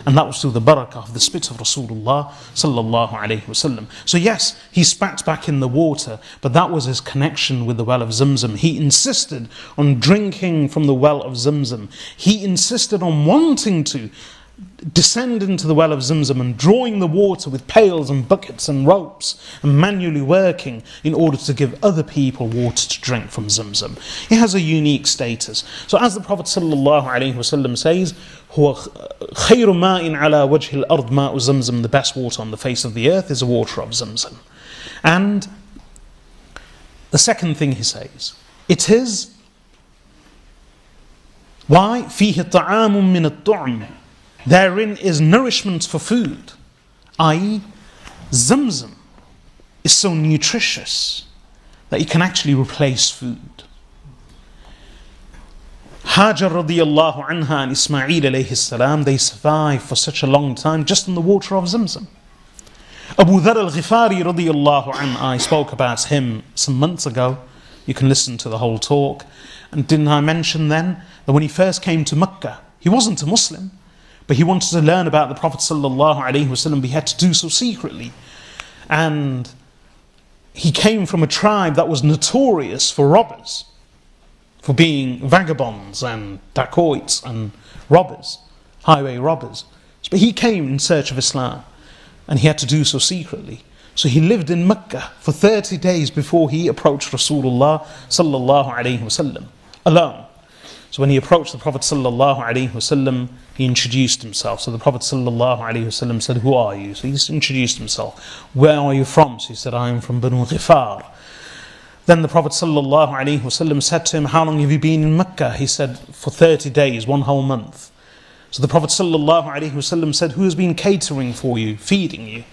And that was through the barakah of the spit of Rasulullah sallallahu alayhi wasallam. So yes, he spat back in the water, but that was his connection with the well of Zamzam. He insisted on drinking from the well of Zamzam. He insisted on wanting to descend into the well of Zamzam and drawing the water with pails and buckets and ropes and manually working in order to give other people water to drink from Zamzam. It has a unique status. So as the Prophet ﷺ says, هو خير ماء على وجه الأرض ماء زمزم, the best water on the face of the earth is the water of Zamzam. And the second thing he says, it is why فيه طعام من الطعم, therein is nourishment for food, i.e. Zamzam is so nutritious that it can actually replace food. Hajar radiyallahu anha and Ismail alayhi salam, they survived for such a long time just in the water of Zamzam. Abu Dhar al-Ghifari radiyallahu anhu, I spoke about him some months ago. You can listen to the whole talk. And didn't I mention then that when he first came to Mecca, he wasn't a Muslim, but he wanted to learn about the Prophet sallallahu alaihi wasallam, but he had to do so secretly. And he came from a tribe that was notorious for robbers, for being vagabonds and dacoits and robbers, highway robbers. But he came in search of Islam, and he had to do so secretly. So he lived in Mecca for 30 days before he approached Rasulullah sallallahu alaihi wasallam alone. So when he approached the Prophet ﷺ, he introduced himself. So the Prophet ﷺ said, who are you? So he introduced himself. Where are you from? So he said, I am from Banu Ghifar. Then the Prophet ﷺ said to him, how long have you been in Mecca? He said, for 30 days, one whole month. So the Prophet ﷺ said, who has been catering for you, feeding you?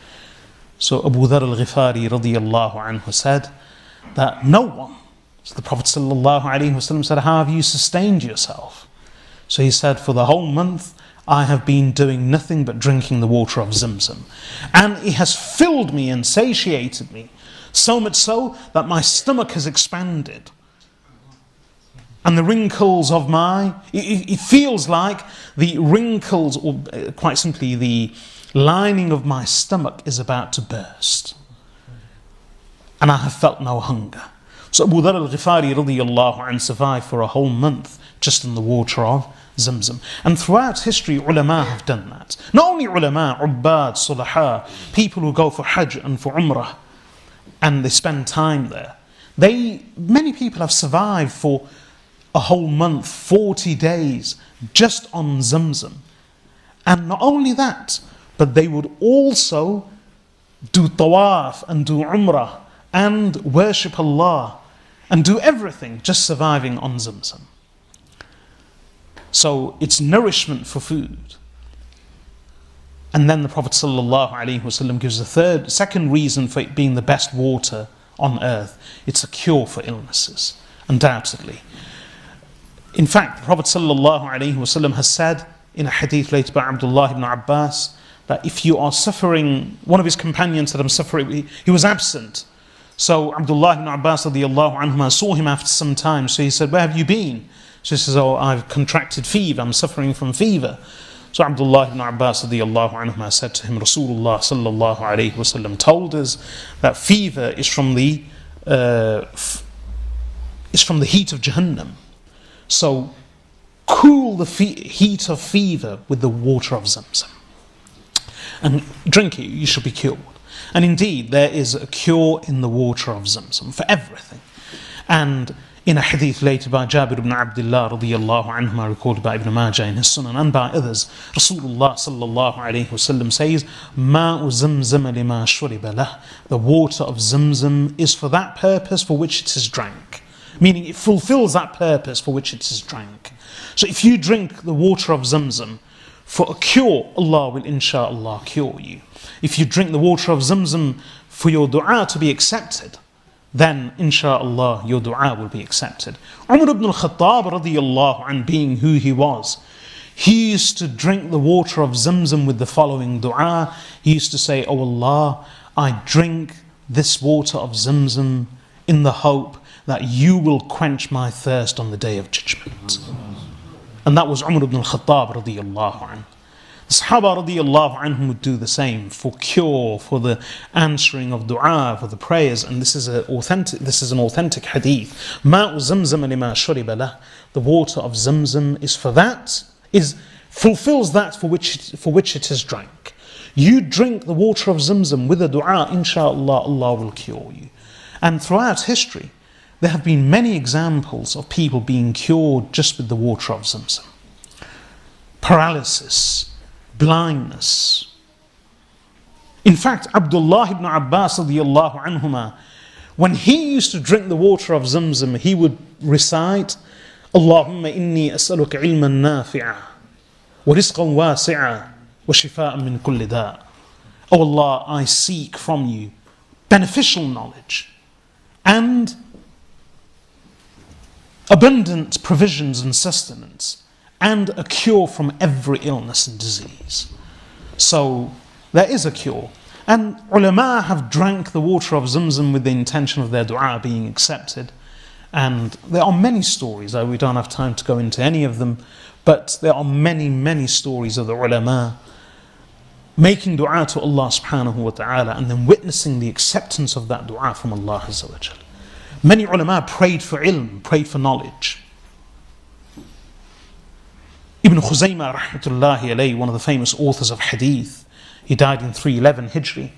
So Abu Dhar al-Ghifari radiyallahu anhu said that no one. So the Prophet ﷺ said, how have you sustained yourself? So he said, for the whole month, I have been doing nothing but drinking the water of Zamzam. And it has filled me and satiated me, so much so that my stomach has expanded. And the wrinkles of my... It feels like the wrinkles, or quite simply the lining of my stomach is about to burst. And I have felt no hunger. So Abu Dhar al-Ghifari radiyallahu anhu survived for a whole month just in the water of Zamzam. And throughout history, ulama have done that. Not only ulama, ubbad, sulaha, people who go for hajj and for umrah, and they spend time there. Many people have survived for a whole month, 40 days, just on Zamzam. And not only that, but they would also do tawaf and do umrah, and worship Allah, and do everything just surviving on Zamzam. So it's nourishment for food. And then the Prophet ﷺ gives second reason for it being the best water on earth. It's a cure for illnesses, undoubtedly. In fact, the Prophet ﷺ has said in a hadith related by Abdullah ibn Abbas that if you are suffering, one of his companions said, I'm suffering, he was absent. So Abdullah ibn Abbas radiyallahu anhu saw him after some time. So he said, where have you been? So he says, oh, I've contracted fever, I'm suffering from fever. So Abdullah ibn Abbas said to him, Rasulullah told us that fever is from the heat of Jahannam. So cool the heat of fever with the water of Zamzam, and drink it, you shall be cured. And indeed, there is a cure in the water of Zamzam for everything. And in a hadith later by Jabir ibn Abdullah radiyallahu anhuma, recorded by Ibn Majah in his Sunan and by others, Rasulullah sallallahu alayhi wasallam says, "Ma'u zamzam lima shuriba lah." The water of Zamzam is for that purpose for which it is drank, meaning it fulfills that purpose for which it is drank. So if you drink the water of Zamzam for a cure, Allah will insha'Allah cure you. If you drink the water of Zamzam for your dua to be accepted, then insha'Allah your dua will be accepted. Umar ibn al-Khattab radiyallahu anhu, being who he was, he used to drink the water of Zamzam with the following dua. He used to say, "Oh Allah, I drink this water of Zamzam in the hope that you will quench my thirst on the day of judgment." And that was Umar ibn al-Khattab radiyallahu anhu. The Sahaba radiyallahu anhum would do the same for cure, for the answering of dua, for the prayers. And this is an authentic, hadith. Ma'u zamzam lima shuriba lah. The water of Zamzam is for that, fulfills that for which it is drank. You drink the water of Zamzam with a dua, insha'Allah, Allah will cure you. And throughout history, there have been many examples of people being cured just with the water of Zamzam. Paralysis, blindness. In fact, Abdullah ibn Abbas radiyallahu anhuma, when he used to drink the water of Zamzam, he would recite, "Allahumma inni as'aluka ilman nafi'a wa rizqan wasi'a wa shifa'an min kulli da'." Oh Allah, I seek from you beneficial knowledge and abundant provisions and sustenance, and a cure from every illness and disease. So there is a cure. And ulama have drank the water of Zamzam with the intention of their dua being accepted. And there are many stories, we don't have time to go into any of them, but there are many, many stories of the ulama making dua to Allah subhanahu wa ta'ala and then witnessing the acceptance of that dua from Allah azza wa jal. Many ulama prayed for ilm, prayed for knowledge. Ibn Khuzaymah rahmatullahi alayhi, one of the famous authors of hadith, he died in 311 Hijri.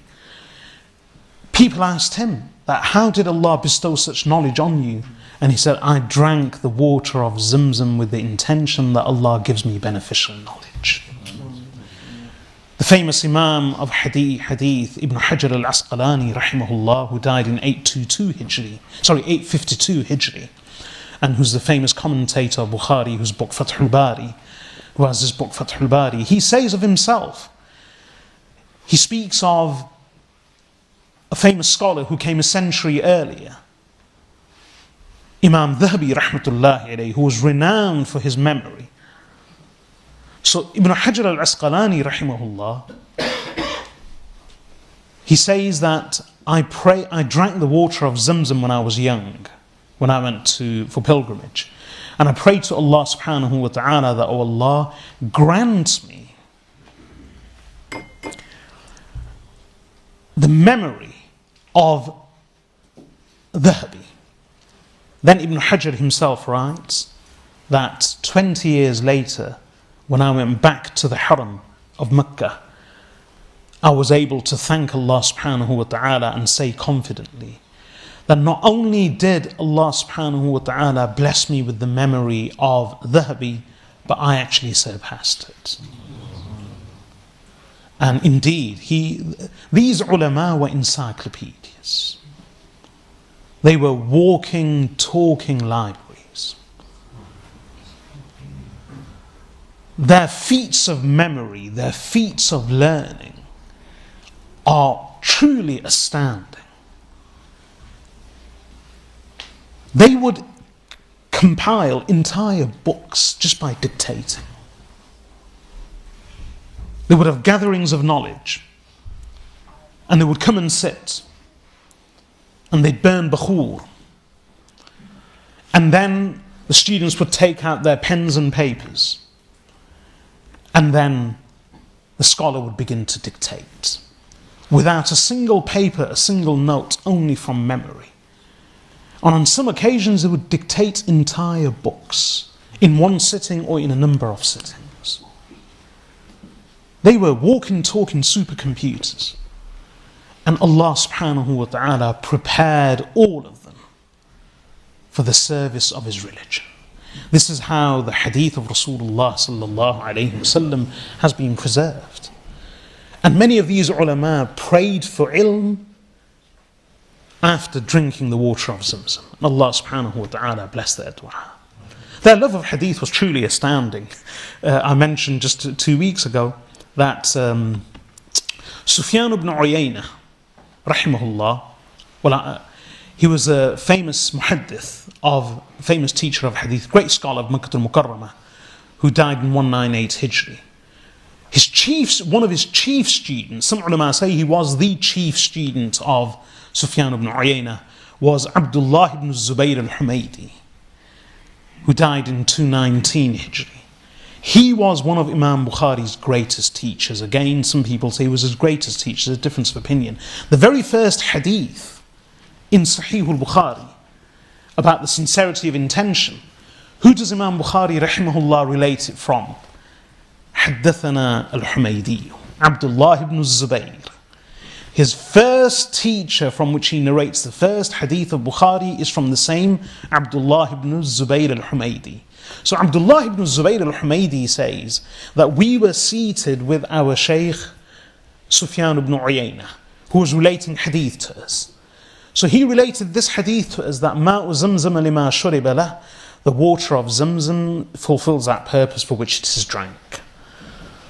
People asked him that, how did Allah bestow such knowledge on you? And he said, I drank the water of Zamzam with the intention that Allah gives me beneficial knowledge. The famous Imam of hadith, Ibn Hajar al-Asqalani rahimahullah, who died in 852 Hijri, and who's the famous commentator of Bukhari, whose book Fathul Bari, who has this book Fathul Bari, he says of himself, he speaks of a famous scholar who came a century earlier, Imam Dhahabi rahmatullahi alayhi, who was renowned for his memory. So Ibn Hajar al-Asqalani rahimahullah, he says that I drank the water of Zamzam when I was young, when I went for pilgrimage. And I prayed to Allah subhanahu wa ta'ala that, oh Allah, grant me the memory of Dhahabi. Then Ibn Hajar himself writes that 20 years later, when I went back to the Haram of Mecca, I was able to thank Allah subhanahu wa ta'ala and say confidently that not only did Allah subhanahu wa ta'ala bless me with the memory of Dhahabi, but I actually surpassed it. And indeed, these ulama were encyclopedias. They were walking, talking libraries. Their feats of memory, their feats of learning are truly astounding. They would compile entire books just by dictating. They would have gatherings of knowledge, and they would come and sit, and they'd burn bakhur. And then the students would take out their pens and papers, and then the scholar would begin to dictate, without a single paper, a single note, only from memory. And on some occasions, they would dictate entire books in one sitting or in a number of sittings. They were walking, talking supercomputers. And Allah subhanahu wa ta'ala prepared all of them for the service of his religion. This is how the hadith of Rasulullah sallallahu alayhi wasallam has been preserved. And many of these ulama prayed for ilm after drinking the water of Zamzam. Allah subhanahu wa ta'ala bless their dua. Their love of hadith was truly astounding. I mentioned just 2 weeks ago that Sufyan ibn Uyaynah, rahimahullah, he was a famous muhaddith, famous teacher of hadith, great scholar of Makkah al-Mukarramah, who died in 198 Hijri. One of his chief students, some ulama say he was the chief student of Sufyan ibn Uyaynah, was Abdullah ibn Zubayr al-Humaydi, who died in 219 Hijri. He was one of Imam Bukhari's greatest teachers. Again, some people say he was his greatest teacher. There's a difference of opinion. The very first hadith in Sahih al-Bukhari about the sincerity of intention, who does Imam Bukhari rahimahullah relate it from? Haddathana al-Humaydi, Abdullah ibn Zubayr. His first teacher from which he narrates the first hadith of Bukhari is from the same Abdullah ibn Zubayr al-Humaydi. So Abdullah ibn Zubayr al-Humaydi says that we were seated with our Shaykh Sufyan ibn Uyaynah, who was relating hadith to us. So he related this hadith to us, that Ma'u Zamzam lima shuriba lah, the water of Zamzam fulfills that purpose for which it is drank.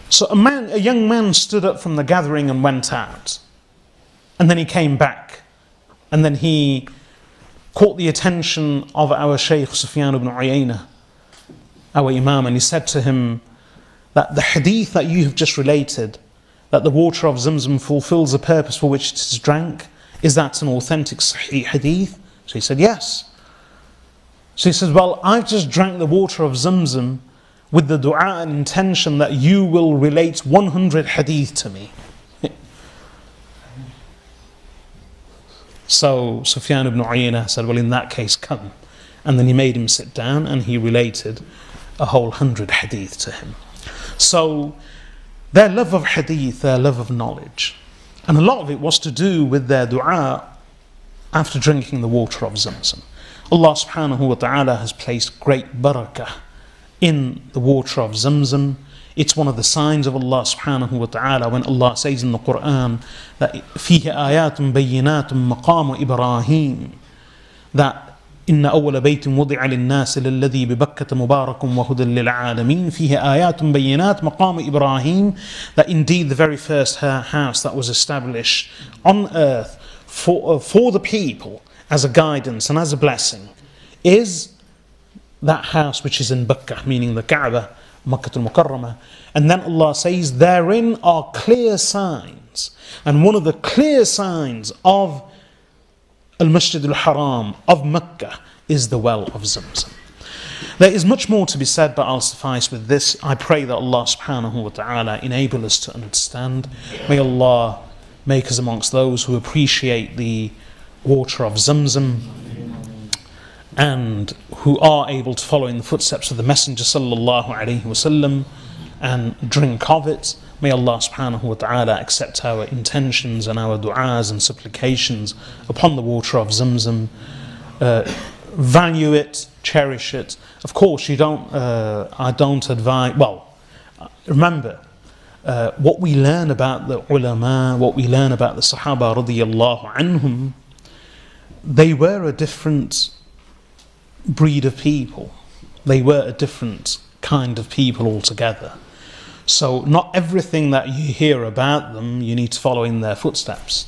So a young man stood up from the gathering and went out. And then he came back. And then he caught the attention of our Shaykh Sufyan ibn Uyaynah, our Imam, and he said to him that the hadith that you have just related, that the water of Zamzam fulfills the purpose for which it is drank, is that an authentic Sahih hadith? So he said, yes. So he says, well, I've just drank the water of Zamzam with the dua and intention that you will relate 100 hadith to me. So Sufyan ibn Uyaynah said, well, in that case, come. And then he made him sit down and he related a whole 100 hadith to him. So their love of hadith, their love of knowledge, and a lot of it was to do with their dua after drinking the water of Zamzam. Allah subhanahu wa ta'ala has placed great barakah in the water of Zamzam. It's one of the signs of Allah subhanahu wa ta'ala when Allah says in the Quran that فِيهِ آيَاتٌ بَيِّنَاتٌ مَقَامُ إِبْرَاهِيمُ, that إن أول بيت وضع للناس للذي ببكة مبارك وهدى للعالمين فيها آيات بينات مقام إبراهيم, that indeed the very first house that was established on earth for the people as a guidance and as a blessing is that house which is in Bakkah, meaning the Kaaba, Makkah al-Mukarramah. And then Allah says therein are clear signs, and one of the clear signs of Al-Masjid al-Haram of Mecca is the well of Zamzam. There is much more to be said, but I'll suffice with this. I pray that Allah subhanahu wa ta'ala enable us to understand. May Allah make us amongst those who appreciate the water of Zamzam and who are able to follow in the footsteps of the Messenger sallallahu alayhi wa sallam and drink of it. May Allah subhanahu wa ta'ala accept our intentions and our du'as and supplications upon the water of Zamzam. Value it, cherish it. Of course, I don't advise, well, remember, what we learn about the ulama, what we learn about the sahaba radiyallahu anhum, they were a different breed of people. They were a different kind of people altogether. So not everything that you hear about them, you need to follow in their footsteps.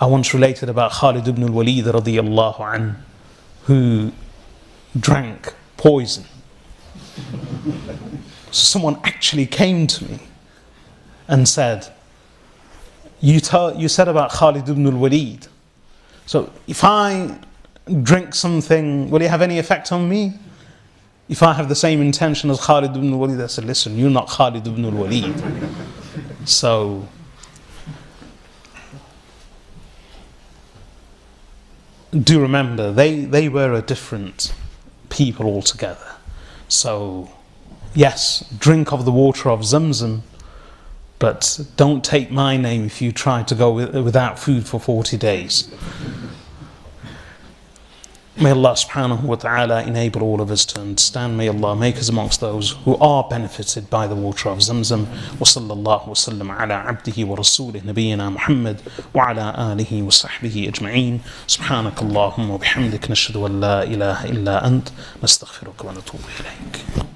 I once related about Khalid ibn al-Walid radiyallahu anhu, who drank poison. So someone actually came to me and said, you said about Khalid ibn al-Walid, so if I drink something, will it have any effect on me? If I have the same intention as Khalid ibn al-Walid, I said, listen, you're not Khalid ibn al-Walid. So, do remember, they were a different people altogether. So, yes, drink of the water of Zamzam, but don't take my name if you try to go without food for 40 days. May Allah subhanahu wa ta'ala enable all of us to understand. May Allah make us amongst those who are benefited by the water of Zamzam. Wa sallallahu wa sallam ala abdihi wa rasulih nabiyyina Muhammad wa ala alihi wa sahbihi ajma'een. Subhanakallahumma wa bihamdik nashhadu an la ilaha illa ant nastaghfiruka wa natubu ilayk.